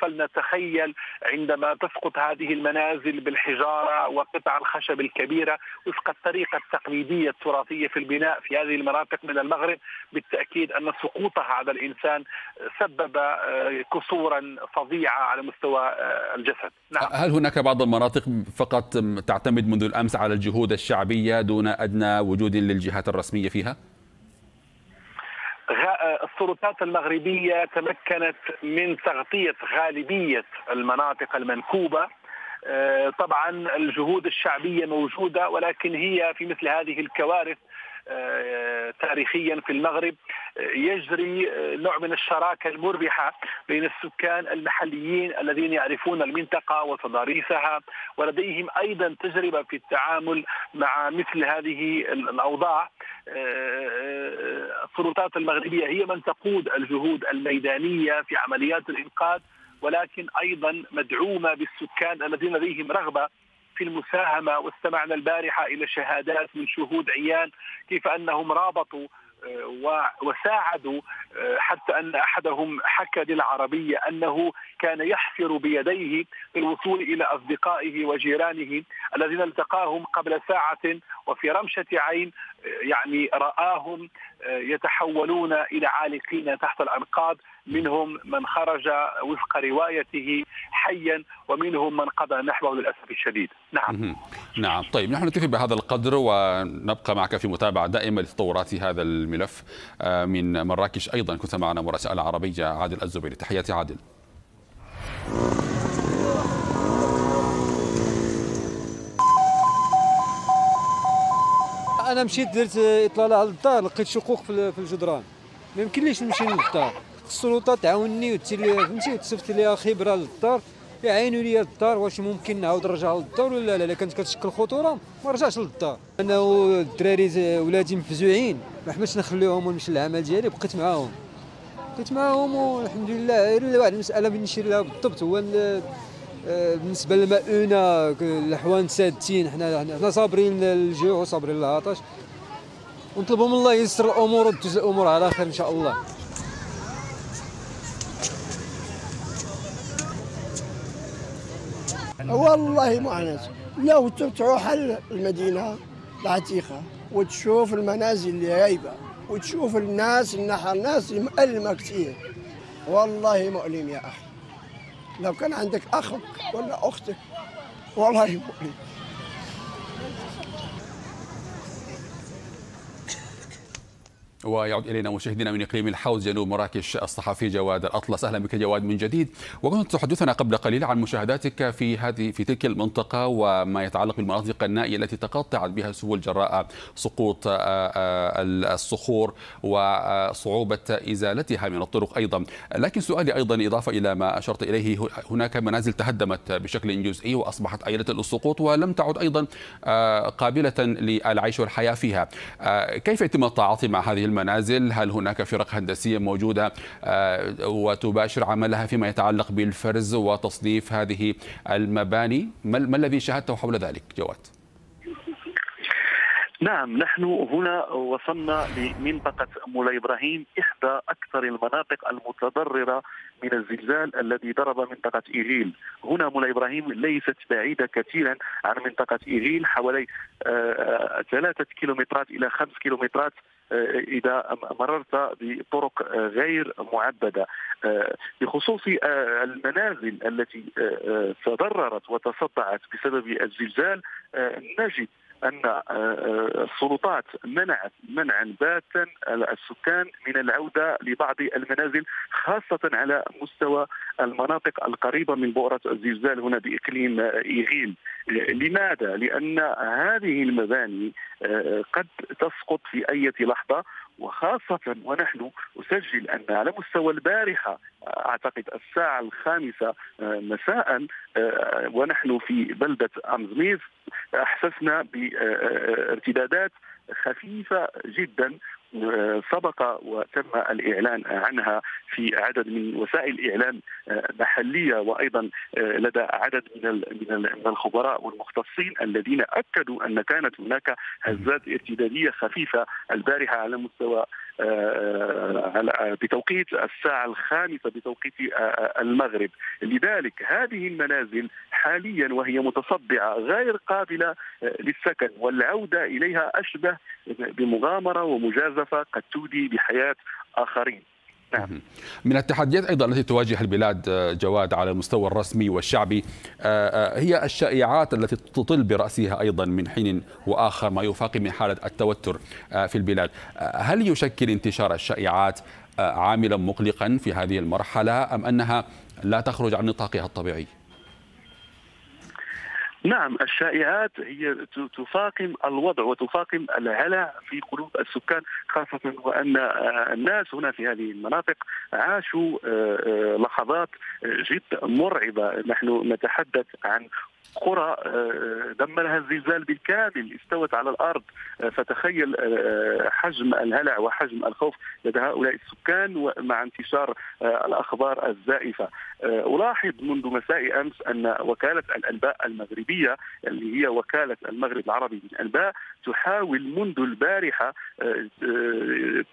فلنتخيل عندما تسقط هذه المنازل بالحجارة وقطع الخشب الكبيرة وفق الطريقة التقليدية التراثية في البناء في هذه المناطق من المغرب، بالتأكيد أن سقوطها على الإنسان سبب كسورا فظيعة على مستوى الجسد. نعم. هل هناك بعض المناطق فقط تعتمد منذ الأمس على الجهود الشعبية دون أدنى وجود للجهات الرسمية فيها؟ السلطات المغربية تمكنت من تغطية غالبية المناطق المنكوبة. طبعا الجهود الشعبية موجودة، ولكن هي في مثل هذه الكوارث تاريخيا في المغرب يجري نوع من الشراكة المربحة بين السكان المحليين الذين يعرفون المنطقة وتضاريسها، ولديهم أيضا تجربة في التعامل مع مثل هذه الأوضاع. السلطات المغربية هي من تقود الجهود الميدانية في عمليات الإنقاذ، ولكن أيضا مدعومة بالسكان الذين لديهم رغبة في المساهمة. واستمعنا البارحة إلى شهادات من شهود عيان كيف أنهم رابطوا وساعدوا، حتى أن أحدهم حكى للعربية أنه كان يحفر بيديه للوصول إلى أصدقائه وجيرانه الذين التقاهم قبل ساعة، وفي رمشة عين يعني رآهم يتحولون إلى عالقين تحت الأنقاض. منهم من خرج وفق روايته حيا ومنهم من قضى نحوه للأسف الشديد. نعم نعم طيب، نحن نكتفي بهذا القدر ونبقى معك في متابعة دائمة لتطورات هذا الملف من مراكش. أيضا كنت معنا مراسل العربية عادل الزبيدي، تحياتي عادل. أنا مشيت درت إطلالة على الدار، لقيت شقوق في الجدران، ما يمكنليش نمشي للدار، السلطة تعاونني وتصفت لي خبرة للدار، يعينوا لي الدار واش ممكن نعاود نرجع للدار ولا لا، إلا كانت كتشكل خطورة ما رجعش للدار. أنا والدراري ولادي مفزوعين، ما حبيتش نخليهم ونمشي للعمل ديالي، بقيت معاهم بقيت معاهم والحمد لله. إلا واحد المسألة اللي نشير لها بالضبط هو بالنسبه للمؤونه، الاحوان سادتين، حنا حنا صابرين للجوع وصابرين للعطش، ونطلبوا من الله ييسر الامور وتدوز الامور على خير ان شاء الله. والله معاناه، ولاو ترتعوا حل المدينه العتيقه وتشوف المنازل اللي هايبه وتشوف الناس النحر الناس مؤلمه كثير، والله مؤلم يا اخي. لو كان عندك اخك ولا اختك والله يبقى. ويعود الينا مشاهدينا من اقليم الحوز جنوب مراكش الصحفي جواد الاطلس. اهلا بك جواد من جديد، وكنت تحدثنا قبل قليل عن مشاهداتك في هذه في تلك المنطقه وما يتعلق بالمناطق النائيه التي تقطعت بها السبل جراء سقوط الصخور وصعوبه ازالتها من الطرق ايضا، لكن سؤالي ايضا اضافه الى ما اشرت اليه، هناك منازل تهدمت بشكل جزئي واصبحت عيله للسقوط ولم تعد ايضا قابله للعيش والحياه فيها، كيف يتم التعاطي مع هذه المنازل؟ هل هناك فرق هندسية موجودة وتباشر عملها فيما يتعلق بالفرز وتصنيف هذه المباني؟ ما الذي شاهدته حول ذلك جواد؟ نعم، نحن هنا وصلنا لمنطقة مولاي إبراهيم، إحدى أكثر المناطق المتضررة من الزلزال الذي ضرب منطقة إيجيل. هنا مولاي إبراهيم ليست بعيدة كثيرا عن منطقة إيجيل، حوالي ثلاثة كيلومترات إلى خمس كيلومترات إذا مررت بطرق غير معبدة. بخصوص المنازل التي تضررت وتصدعت بسبب الزلزال، نجد أن السلطات منعت منعا باتا السكان من العودة لبعض المنازل، خاصة على مستوى المناطق القريبة من بؤرة الزلزال هنا بإقليم إيغيل. لماذا؟ لأن هذه المباني قد تسقط في أي لحظة، وخاصة ونحن أسجل أن على مستوى البارحة أعتقد الساعة الخامسة مساء ونحن في بلدة أمزميز أحسسنا بارتدادات خفيفة جدا سبق وتم الإعلان عنها في عدد من وسائل الإعلام محلية، وأيضا لدى عدد من الخبراء والمختصين الذين أكدوا أن كانت هناك هزات ارتدادية خفيفة البارحة على مستوى بتوقيت الساعة الخامسة بتوقيت المغرب. لذلك هذه المنازل حاليا وهي متصدعة غير قابلة للسكن، والعودة إليها أشبه بمغامرة ومجازفة قد تودي بحياة آخرين. من التحديات أيضا التي تواجه البلاد جواد على المستوى الرسمي والشعبي هي الشائعات التي تطل برأسها أيضا من حين وآخر ما يفاقم حالة التوتر في البلاد. هل يشكل انتشار الشائعات عاملا مقلقا في هذه المرحلة أم أنها لا تخرج عن نطاقها الطبيعي؟ نعم، الشائعات هي تفاقم الوضع وتفاقم الهلع في قلوب السكان، خاصة وأن الناس هنا في هذه المناطق عاشوا لحظات جد مرعبة. نحن نتحدث عن قرى دمرها الزلزال بالكامل، استوت على الأرض، فتخيل حجم الهلع وحجم الخوف لدى هؤلاء السكان مع انتشار الأخبار الزائفة. ألاحظ منذ مساء أمس أن وكالة الأنباء المغربية اللي هي وكالة المغرب العربي للأنباء تحاول منذ البارحة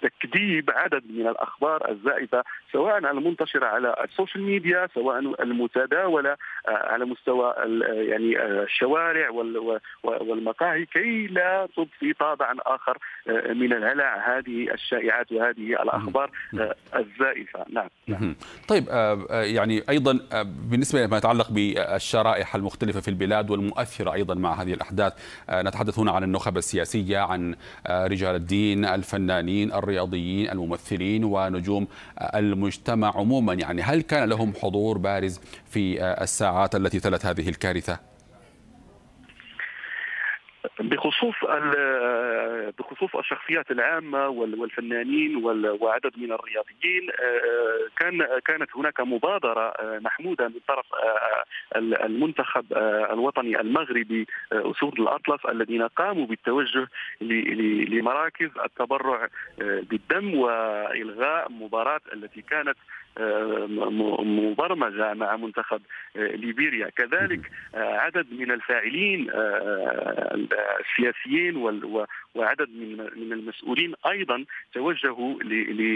تكذيب عدد من الأخبار الزائفة، سواء المنتشرة على السوشيال ميديا، سواء المتداولة على مستوى يعني الشوارع والمقاهي، كي لا تضفي طابعا آخر من الهلع هذه الشائعات وهذه الأخبار الزائفة. نعم. نعم. طيب، يعني أيضا بالنسبة لما يتعلق بالشرائح المختلفة في البلاد والمؤثرة أيضا مع هذه الأحداث، نتحدث هنا عن النخب السياسية، عن رجال الدين، الفنانين، الرياضيين، الممثلين ونجوم المجتمع عموما، يعني هل كان لهم حضور بارز في الساعات التي تلت هذه الكارثة؟ بخصوص بخصوص الشخصيات العامة والفنانين وعدد من الرياضيين، كان كانت هناك مبادرة محمودة من طرف المنتخب الوطني المغربي أسود الأطلس الذين قاموا بالتوجه لمراكز التبرع بالدم وإلغاء مباراة التي كانت مبرمجة مع منتخب ليبيريا. كذلك عدد من الفاعلين السياسيين وعدد من المسؤولين أيضا توجهوا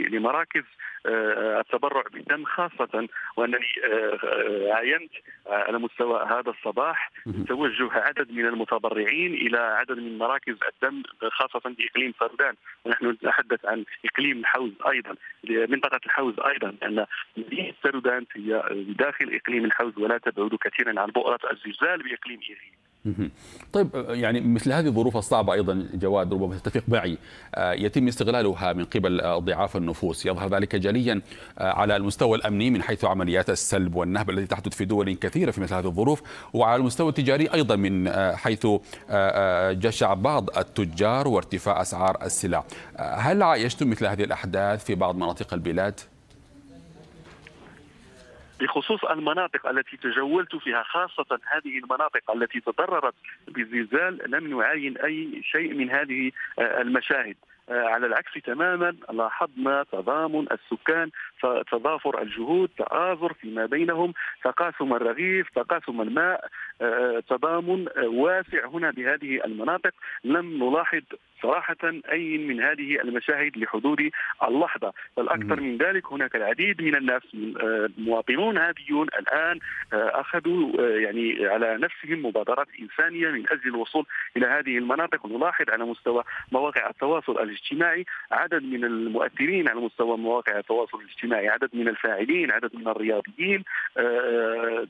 لمراكز التبرع بالدم، خاصة وأنني عاينت على مستوى هذا الصباح توجه عدد من المتبرعين إلى عدد من مراكز الدم، خاصة في إقليم سردان، ونحن نتحدث عن إقليم الحوز أيضا، منطقة الحوز أيضا، لأن مدينة تارودانت هي داخل إقليم الحوز ولا تبعد كثيرا عن بؤرة الزلزال بإقليم إيجيل. طيب، يعني مثل هذه الظروف الصعبة أيضا جواد، ربما تتفق معي، يتم استغلالها من قبل ضعاف النفوس، يظهر ذلك جليا على المستوى الأمني من حيث عمليات السلب والنهب التي تحدث في دول كثيرة في مثل هذه الظروف، وعلى المستوى التجاري أيضا من حيث جشع بعض التجار وارتفاع أسعار السلع. هل عايشتم مثل هذه الأحداث في بعض مناطق البلاد؟ بخصوص المناطق التي تجولت فيها، خاصة هذه المناطق التي تضررت بالزلزال، لم نعاين أي شيء من هذه المشاهد. على العكس تماما، لاحظنا تضامن السكان، تضافر الجهود، تآزر فيما بينهم، تقاسم الرغيف، تقاسم الماء، تضامن واسع هنا بهذه المناطق. لم نلاحظ صراحة أي من هذه المشاهد لحضور اللحظة، بل أكثر من ذلك هناك العديد من الناس من مواطنون هاديون الآن أخذوا يعني على نفسهم مبادرات إنسانية من أجل الوصول إلى هذه المناطق. نلاحظ على مستوى مواقع التواصل الاجتماعي عدد من المؤثرين، على مستوى مواقع التواصل الاجتماعي عدد من الفاعلين، عدد من الرياضيين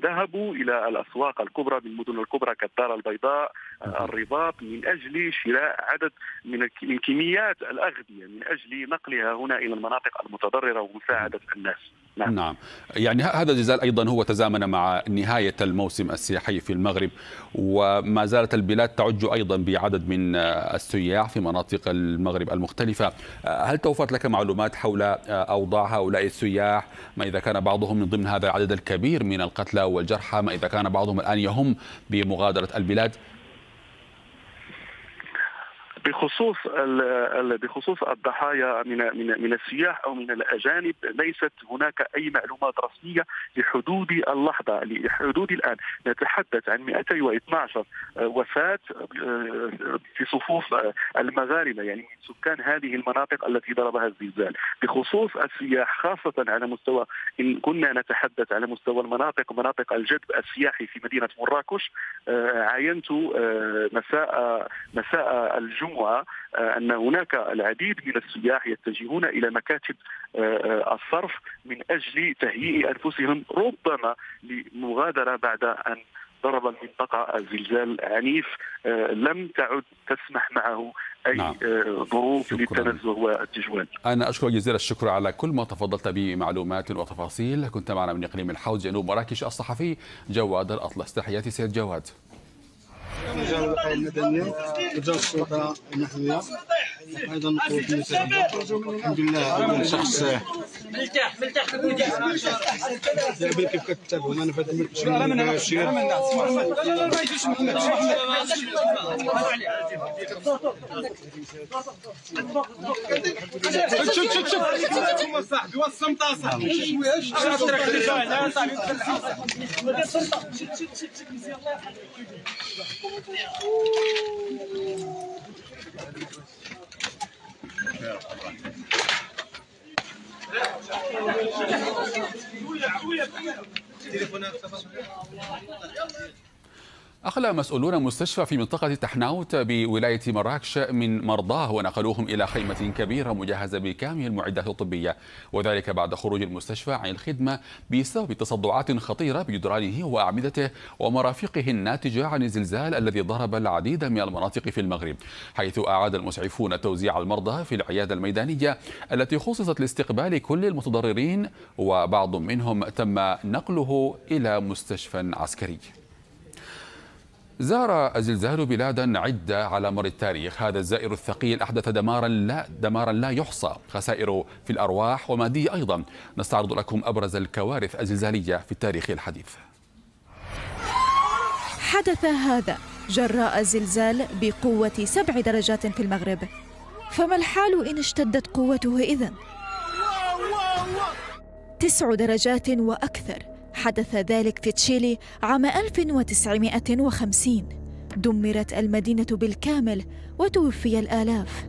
ذهبوا إلى الأسواق الكبرى بالمدن الكبرى كالدار البيضاء، الرباط، من أجل شراء عدد من كميات الأغذية من أجل نقلها هنا إلى المناطق المتضررة ومساعدة الناس. نعم. نعم، يعني هذا الزلزال أيضا هو تزامن مع نهاية الموسم السياحي في المغرب، وما زالت البلاد تعج أيضا بعدد من السياح في مناطق المغرب المختلفة. هل توفرت لك معلومات حول أوضاع هؤلاء السياح، ما إذا كان بعضهم من ضمن هذا العدد الكبير من القتلى والجرحى، ما إذا كان بعضهم الآن يهم بمغادرة البلاد؟ بخصوص بخصوص الضحايا من من من السياح او من الاجانب، ليست هناك اي معلومات رسميه لحدود اللحظه لحدود الان. نتحدث عن مئتين واثني عشر وفاه في صفوف المغاربه، يعني من سكان هذه المناطق التي ضربها الزلزال. بخصوص السياح، خاصه على مستوى، ان كنا نتحدث على مستوى المناطق مناطق الجذب السياحي في مدينه مراكش، عاينت مساء مساء الجمعه أن هناك العديد من السياح يتجهون إلى مكاتب الصرف من أجل تهيئ أنفسهم ربما لمغادرة بعد أن ضرب المنطقة زلزال عنيف لم تعد تسمح معه أي نعم. ظروف للتنزه والتجوال. أنا أشكر جزيل الشكر على كل ما تفضلت به معلومات وتفاصيل. كنت معنا من إقليم الحوز جنوب مراكش الصحفي جواد الأطلس. تحياتي سيد جواد. لجان الوقاية المدنية، لجان السلطة المحلية، ايضا الحمد لله شخص ملتاح ملتاح في الوجه كيف كتتابعونا انا في هذا المركز الشير شوف شوف شوف صاحبي وصم طاسه أخلى مسؤولون مستشفى في منطقة تحناوت بولاية مراكش من مرضاه ونقلوهم إلى خيمة كبيرة مجهزة بكامل المعدات الطبية، وذلك بعد خروج المستشفى عن الخدمة بسبب تصدعات خطيرة بجدرانه وأعمدته ومرافقه الناتجة عن الزلزال الذي ضرب العديد من المناطق في المغرب، حيث أعاد المسعفون توزيع المرضى في العيادة الميدانية التي خصصت لاستقبال كل المتضررين، وبعض منهم تم نقله إلى مستشفى عسكري. زار الزلزال بلادا عدة على مر التاريخ. هذا الزائر الثقيل أحدث دمارا لا دمارا لا يحصى، خسائر في الأرواح ومادية أيضا. نستعرض لكم أبرز الكوارث الزلزالية في التاريخ الحديث. حدث هذا جراء الزلزال بقوة سبع درجات في المغرب، فما الحال إن اشتدت قوته إذن؟ تسع درجات وأكثر. حدث ذلك في تشيلي عام ألف وتسعمائة وخمسين، دمرت المدينة بالكامل وتوفي الآلاف.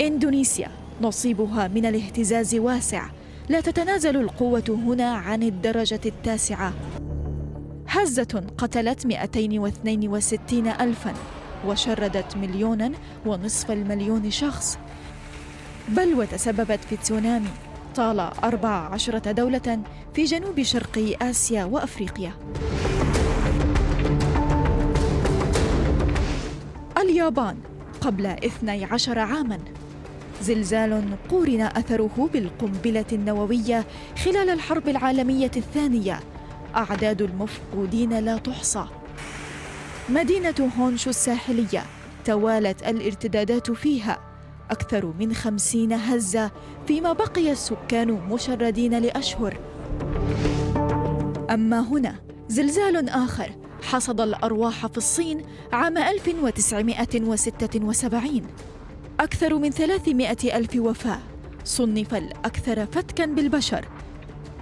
إندونيسيا نصيبها من الاهتزاز واسع، لا تتنازل القوة هنا عن الدرجة التاسعة. هزة قتلت مئتين واثنين وستين ألفا وشردت مليونا ونصف المليون شخص. بل وتسببت في تسونامي طال أربع عشرة دولة في جنوب شرق آسيا وأفريقيا. اليابان قبل اثني عشر عاما، زلزال قورن أثره بالقنبلة النووية خلال الحرب العالمية الثانية، أعداد المفقودين لا تحصى. مدينة هونشو الساحلية توالت الارتدادات فيها، أكثر من خمسين هزة فيما بقي السكان مشردين لأشهر. أما هنا زلزال آخر حصد الأرواح في الصين عام ألف وتسعمائة وستة وسبعين، أكثر من ثلاثمائة ألف وفاة، صنف الأكثر فتكاً بالبشر.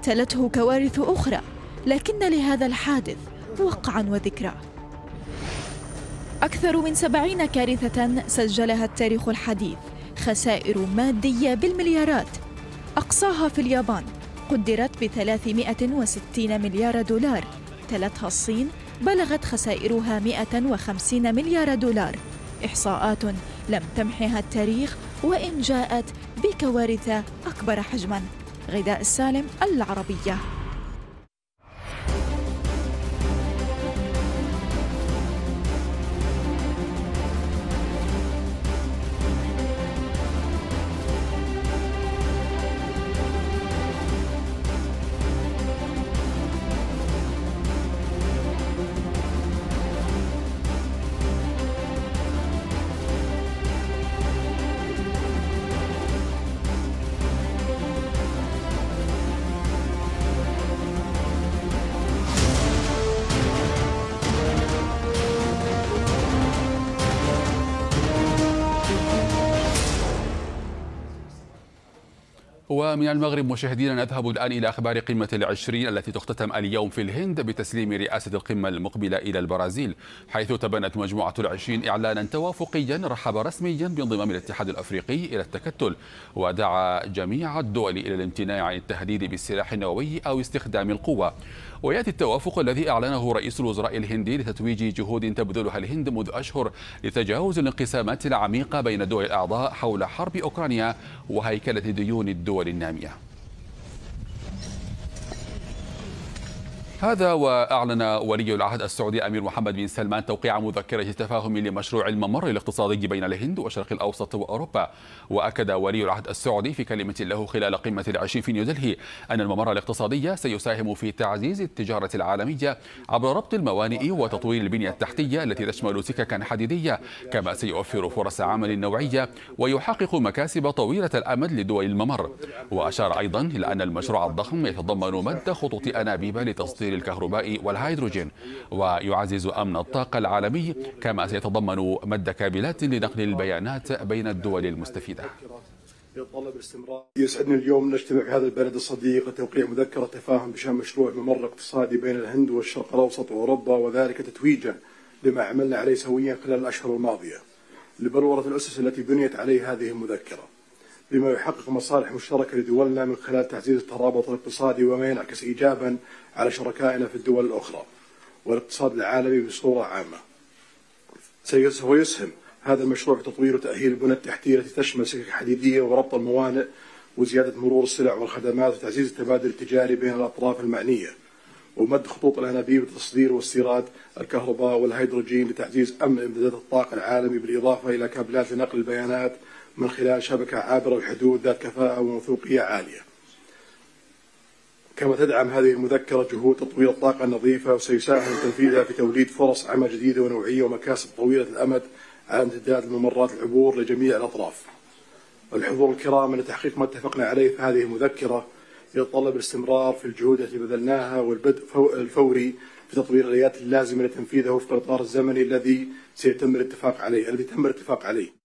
تلته كوارث أخرى، لكن لهذا الحادث وقعاً وذكرى. أكثر من سبعين كارثة سجلها التاريخ الحديث، خسائر مادية بالمليارات، أقصاها في اليابان قدرت ب ثلاثمائة وستين مليار دولار، تلتها الصين بلغت خسائرها مئة وخمسين مليار دولار، إحصاءات لم تمحها التاريخ وإن جاءت بكوارث أكبر حجماً. غداء السالم، العربية. ومن المغرب مشاهدينا نذهب الآن إلى أخبار قمة العشرين التي تختتم اليوم في الهند بتسليم رئاسة القمة المقبلة إلى البرازيل، حيث تبنت مجموعة العشرين إعلانا توافقيا رحب رسميا بانضمام الاتحاد الأفريقي إلى التكتل، ودعا جميع الدول إلى الامتناع عن التهديد بالسلاح النووي أو استخدام القوة. ويأتي التوافق الذي أعلنه رئيس الوزراء الهندي لتتويج جهود تبذلها الهند منذ أشهر لتجاوز الانقسامات العميقة بين الدول الأعضاء حول حرب أوكرانيا وهيكلة ديون الدول النامية. هذا وأعلن ولي العهد السعودي أمير محمد بن سلمان توقيع مذكرة تفاهم لمشروع الممر الاقتصادي بين الهند والشرق الأوسط وأوروبا. وأكد ولي العهد السعودي في كلمة له خلال قمة العشرين في نيودلهي أن الممر الاقتصادي سيساهم في تعزيز التجارة العالمية عبر ربط الموانئ وتطوير البنية التحتية التي تشمل سككا حديدية، كما سيوفر فرص عمل نوعية ويحقق مكاسب طويلة الأمد لدول الممر. وأشار أيضا إلى أن المشروع الضخم يتضمن مد خطوط أنابيب لتصدير الكهرباء والهيدروجين ويعزز أمن الطاقة العالمي، كما سيتضمن مد كابلات لنقل البيانات بين الدول المستفيدة. يسعدني اليوم نجتمع في هذا البلد الصديق لتوقيع مذكرة تفاهم بشأن مشروع ممر اقتصادي بين الهند والشرق الأوسط وأوروبا، وذلك تتويجا لما عملنا عليه سويا خلال الأشهر الماضية لبلورة الأسس التي بنيت عليه هذه المذكرة، بما يحقق مصالح مشتركة لدولنا من خلال تعزيز الترابط الاقتصادي وما ينعكس إيجابا على شركائنا في الدول الأخرى والاقتصاد العالمي بصورة عامة. سيسهم هذا المشروع تطوير وتأهيل البنى التحتية التي تشمل سكك حديدية وربط الموانئ وزيادة مرور السلع والخدمات وتعزيز التبادل التجاري بين الأطراف المعنية ومد خطوط الأنابيب لتصدير واستيراد الكهرباء والهيدروجين لتعزيز أمن إمدادات الطاقة العالمي، بالإضافة إلى كابلات لنقل البيانات من خلال شبكة عابرة وحدود ذات كفاءة وموثوقية عالية. كما تدعم هذه المذكرة جهود تطوير الطاقة النظيفة وسيساهم تنفيذها في توليد فرص عمل جديدة ونوعية ومكاسب طويلة الأمد على امتداد ممرات العبور لجميع الأطراف. الحضور الكرام، أن تحقيق ما اتفقنا عليه في هذه المذكرة يتطلب الاستمرار في الجهود التي بذلناها والبدء الفوري في تطوير الآليات اللازمة لتنفيذها وفق الإطار الزمني الذي سيتم الاتفاق عليه الذي تم الاتفاق عليه.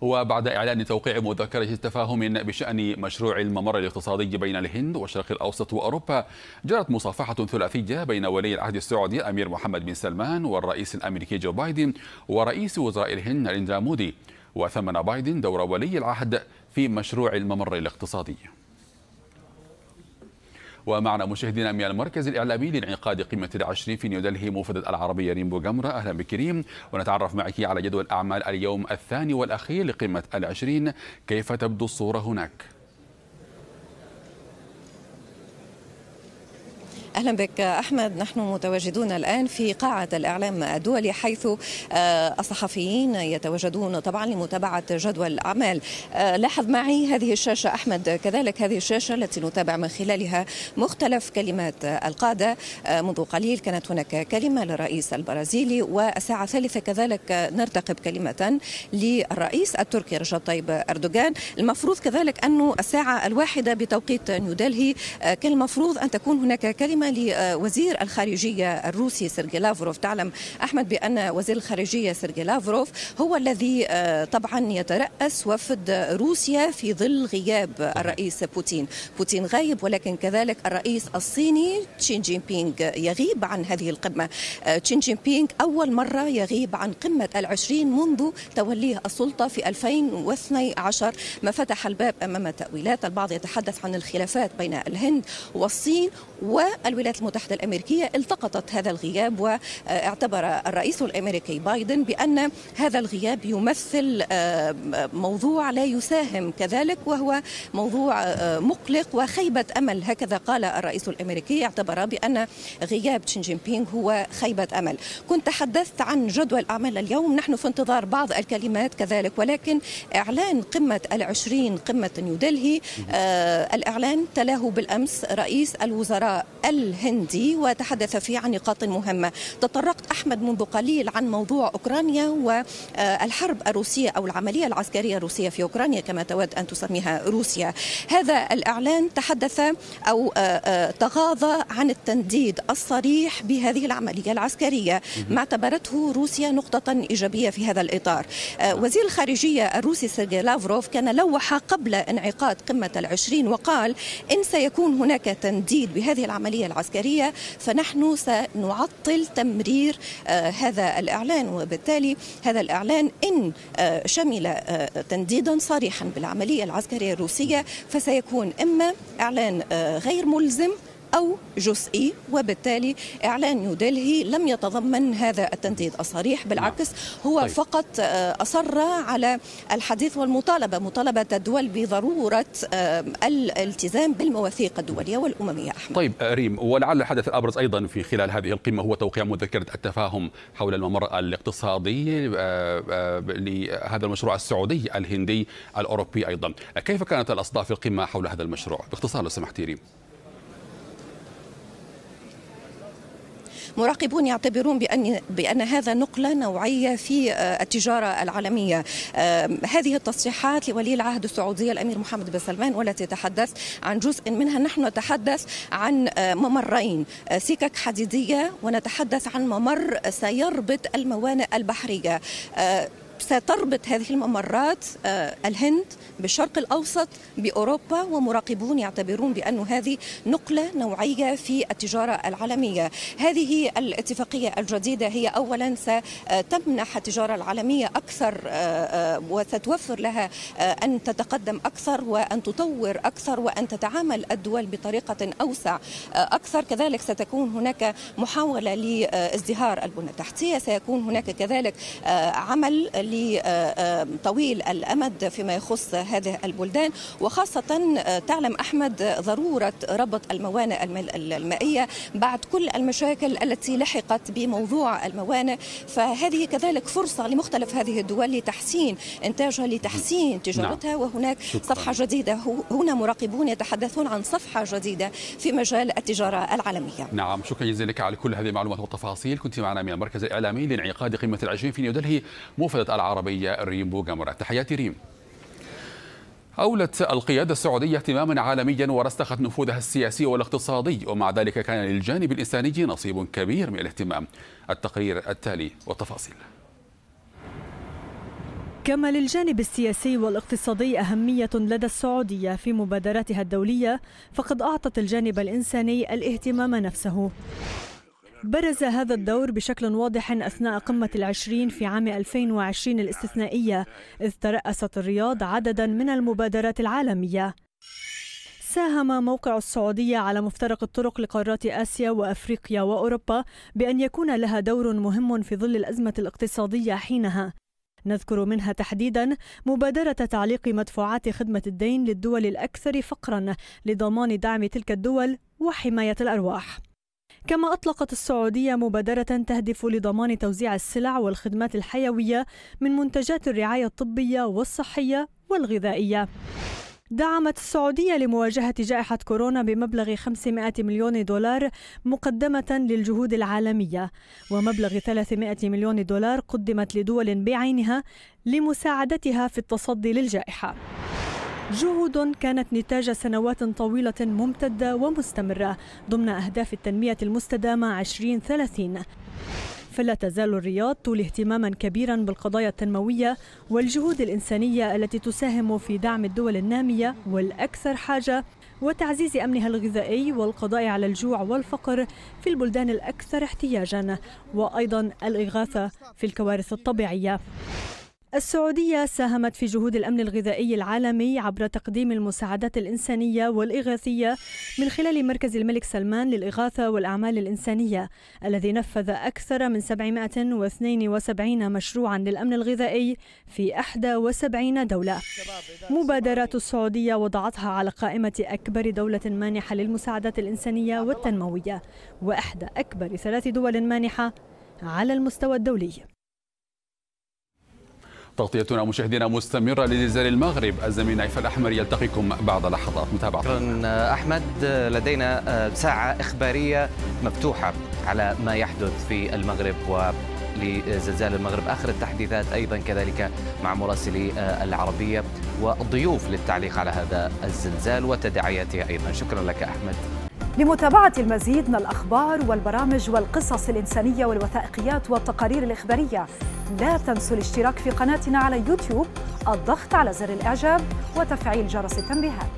وبعد إعلان توقيع مذكرة تفاهم بشأن مشروع الممر الاقتصادي بين الهند والشرق الأوسط وأوروبا، جرت مصافحة ثلاثية بين ولي العهد السعودي أمير محمد بن سلمان والرئيس الأمريكي جو بايدن ورئيس وزراء الهند ناريندرا مودي. وثمن بايدن دور ولي العهد في مشروع الممر الاقتصادي. ومعنا مشاهدينا من المركز الإعلامي لانعقاد قمة العشرين في نيودلهي موفدة العربية ريم بو جمرة. أهلا بك ريم، ونتعرف معك على جدول أعمال اليوم الثاني والأخير لقمة العشرين، كيف تبدو الصورة هناك؟ أهلا بك أحمد. نحن متواجدون الآن في قاعة الإعلام الدولي حيث الصحفيين يتواجدون طبعا لمتابعة جدول الأعمال. لاحظ معي هذه الشاشة أحمد، كذلك هذه الشاشة التي نتابع من خلالها مختلف كلمات القادة. منذ قليل كانت هناك كلمة للرئيس البرازيلي، والساعة الثالثة كذلك نرتقب كلمة للرئيس التركي رجب طيب أردوغان. المفروض كذلك أنه الساعة الواحدة بتوقيت نيودلهي كان المفروض أن تكون هناك كلمة لوزير الخارجية الروسي سيرجي لافروف. تعلم أحمد بأن وزير الخارجية سيرجي لافروف هو الذي طبعا يترأس وفد روسيا في ظل غياب الرئيس بوتين. بوتين غايب، ولكن كذلك الرئيس الصيني شي جين بينغ يغيب عن هذه القمة. شي جين بينغ أول مرة يغيب عن قمة العشرين منذ توليه السلطة في ألفين واثني عشر، ما فتح الباب أمام تأويلات. البعض يتحدث عن الخلافات بين الهند والصين و الولايات المتحدة الأمريكية. التقطت هذا الغياب، واعتبر الرئيس الأمريكي بايدن بأن هذا الغياب يمثل موضوع لا يساهم كذلك، وهو موضوع مقلق وخيبة أمل. هكذا قال الرئيس الأمريكي، اعتبر بأن غياب شي جين بينغ هو خيبة أمل. كنت تحدثت عن جدول أعمال اليوم، نحن في انتظار بعض الكلمات كذلك، ولكن إعلان قمة العشرين قمة نيودلهي الإعلان تلاه بالأمس رئيس الوزراء الهندي، وتحدث فيه عن نقاط مهمة. تطرقت أحمد منذ قليل عن موضوع أوكرانيا والحرب الروسية أو العملية العسكرية الروسية في أوكرانيا كما تود أن تسميها روسيا. هذا الإعلان تحدث أو تغاضى عن التنديد الصريح بهذه العملية العسكرية، ما اعتبرته روسيا نقطة إيجابية في هذا الإطار. وزير الخارجية الروسي سيرجي لافروف كان لوح قبل انعقاد قمة العشرين وقال إن سيكون هناك تنديد بهذه العملية العسكرية فنحن سنعطل تمرير آه هذا الإعلان. وبالتالي هذا الإعلان إن آه شمل آه تنديدا صريحا بالعملية العسكرية الروسية فسيكون إما إعلان آه غير ملزم أو جزئي، وبالتالي إعلان نيودلهي لم يتضمن هذا التنديد الصريح، بالعكس هو طيب. فقط أصر على الحديث والمطالبة مطالبة الدول بضرورة الالتزام بالمواثيق الدولية والأممية. أحمد. طيب ريم، ولعل الحدث الأبرز أيضا في خلال هذه القمة هو توقيع مذكرة التفاهم حول الممر الاقتصادي لهذا المشروع السعودي الهندي الأوروبي أيضا، كيف كانت الأصداء في القمة حول هذا المشروع باختصار لو سمحتي ريم؟ مراقبون يعتبرون بأن بأن هذا نقلة نوعية في التجارة العالمية. هذه التصريحات لولي العهد السعودي الأمير محمد بن سلمان، والتي تحدث عن جزء منها. نحن نتحدث عن ممرين، سكك حديدية، ونتحدث عن ممر سيربط الموانئ البحرية. ستربط هذه الممرات الهند بالشرق الأوسط بأوروبا، ومراقبون يعتبرون بأن هذه نقلة نوعية في التجارة العالمية. هذه الاتفاقية الجديدة هي أولا ستمنح التجارة العالمية أكثر وستوفر لها أن تتقدم أكثر وأن تطور أكثر وأن تتعامل الدول بطريقة أوسع أكثر. كذلك ستكون هناك محاولة لازدهار البنى التحتية، سيكون هناك كذلك عمل طويل الأمد فيما يخص هذه البلدان، وخاصة تعلم أحمد ضرورة ربط الموانئ المائية بعد كل المشاكل التي لحقت بموضوع الموانئ، فهذه كذلك فرصة لمختلف هذه الدول لتحسين إنتاجها لتحسين تجارتها. وهناك صفحة جديدة، هنا مراقبون يتحدثون عن صفحة جديدة في مجال التجارة العالمية. نعم، شكرا جزيلا لك على كل هذه المعلومات والتفاصيل. كنت معنا من المركز الإعلامي لانعقاد قمة العشرين في نيودلهي موفدة العربية ريم بو جمرة. تحياتي ريم. أولت القيادة السعودية اهتماما عالميا ورسخت نفوذها السياسي والاقتصادي، ومع ذلك كان للجانب الإنساني نصيب كبير من الاهتمام. التقرير التالي والتفاصيل. كما للجانب السياسي والاقتصادي أهمية لدى السعودية في مبادراتها الدولية، فقد أعطت الجانب الإنساني الاهتمام نفسه. برز هذا الدور بشكل واضح أثناء قمة العشرين في عام ألفين وعشرين الاستثنائية، إذ ترأست الرياض عددا من المبادرات العالمية. ساهم موقع السعودية على مفترق الطرق لقارات آسيا وأفريقيا وأوروبا بأن يكون لها دور مهم في ظل الأزمة الاقتصادية حينها. نذكر منها تحديدا مبادرة تعليق مدفوعات خدمة الدين للدول الأكثر فقرا لضمان دعم تلك الدول وحماية الأرواح. كما أطلقت السعودية مبادرة تهدف لضمان توزيع السلع والخدمات الحيوية من منتجات الرعاية الطبية والصحية والغذائية. دعمت السعودية لمواجهة جائحة كورونا بمبلغ خمسمائة مليون دولار مقدمة للجهود العالمية، ومبلغ ثلاثمائة مليون دولار قدمت لدول بعينها لمساعدتها في التصدي للجائحة. جهود كانت نتاج سنوات طويلة ممتدة ومستمرة ضمن أهداف التنمية المستدامة عشرين ثلاثين. فلا تزال الرياض تولي اهتماما كبيرا بالقضايا التنموية والجهود الإنسانية التي تساهم في دعم الدول النامية والأكثر حاجة وتعزيز أمنها الغذائي والقضاء على الجوع والفقر في البلدان الأكثر احتياجا، وأيضا الإغاثة في الكوارث الطبيعية. السعودية ساهمت في جهود الأمن الغذائي العالمي عبر تقديم المساعدات الإنسانية والإغاثية من خلال مركز الملك سلمان للإغاثة والأعمال الإنسانية، الذي نفذ أكثر من سبعمائة واثنين وسبعين مشروعا للأمن الغذائي في إحدى وسبعين دولة. مبادرات السعودية وضعتها على قائمة أكبر دولة مانحة للمساعدات الإنسانية والتنموية، وإحدى أكبر ثلاث دول مانحة على المستوى الدولي. تغطيتنا مشاهدينا مستمرة لزلزال المغرب، الزميل نايف الاحمر يلتقيكم بعد لحظات. متابعة احمد، لدينا ساعة اخبارية مفتوحة على ما يحدث في المغرب ولزلزال المغرب، اخر التحديثات ايضا كذلك مع مراسلي العربية وضيوف للتعليق على هذا الزلزال وتداعياته ايضا. شكرا لك احمد. لمتابعة المزيد من الأخبار والبرامج والقصص الإنسانية والوثائقيات والتقارير الإخبارية، لا تنسوا الاشتراك في قناتنا على يوتيوب، الضغط على زر الإعجاب وتفعيل جرس التنبيهات.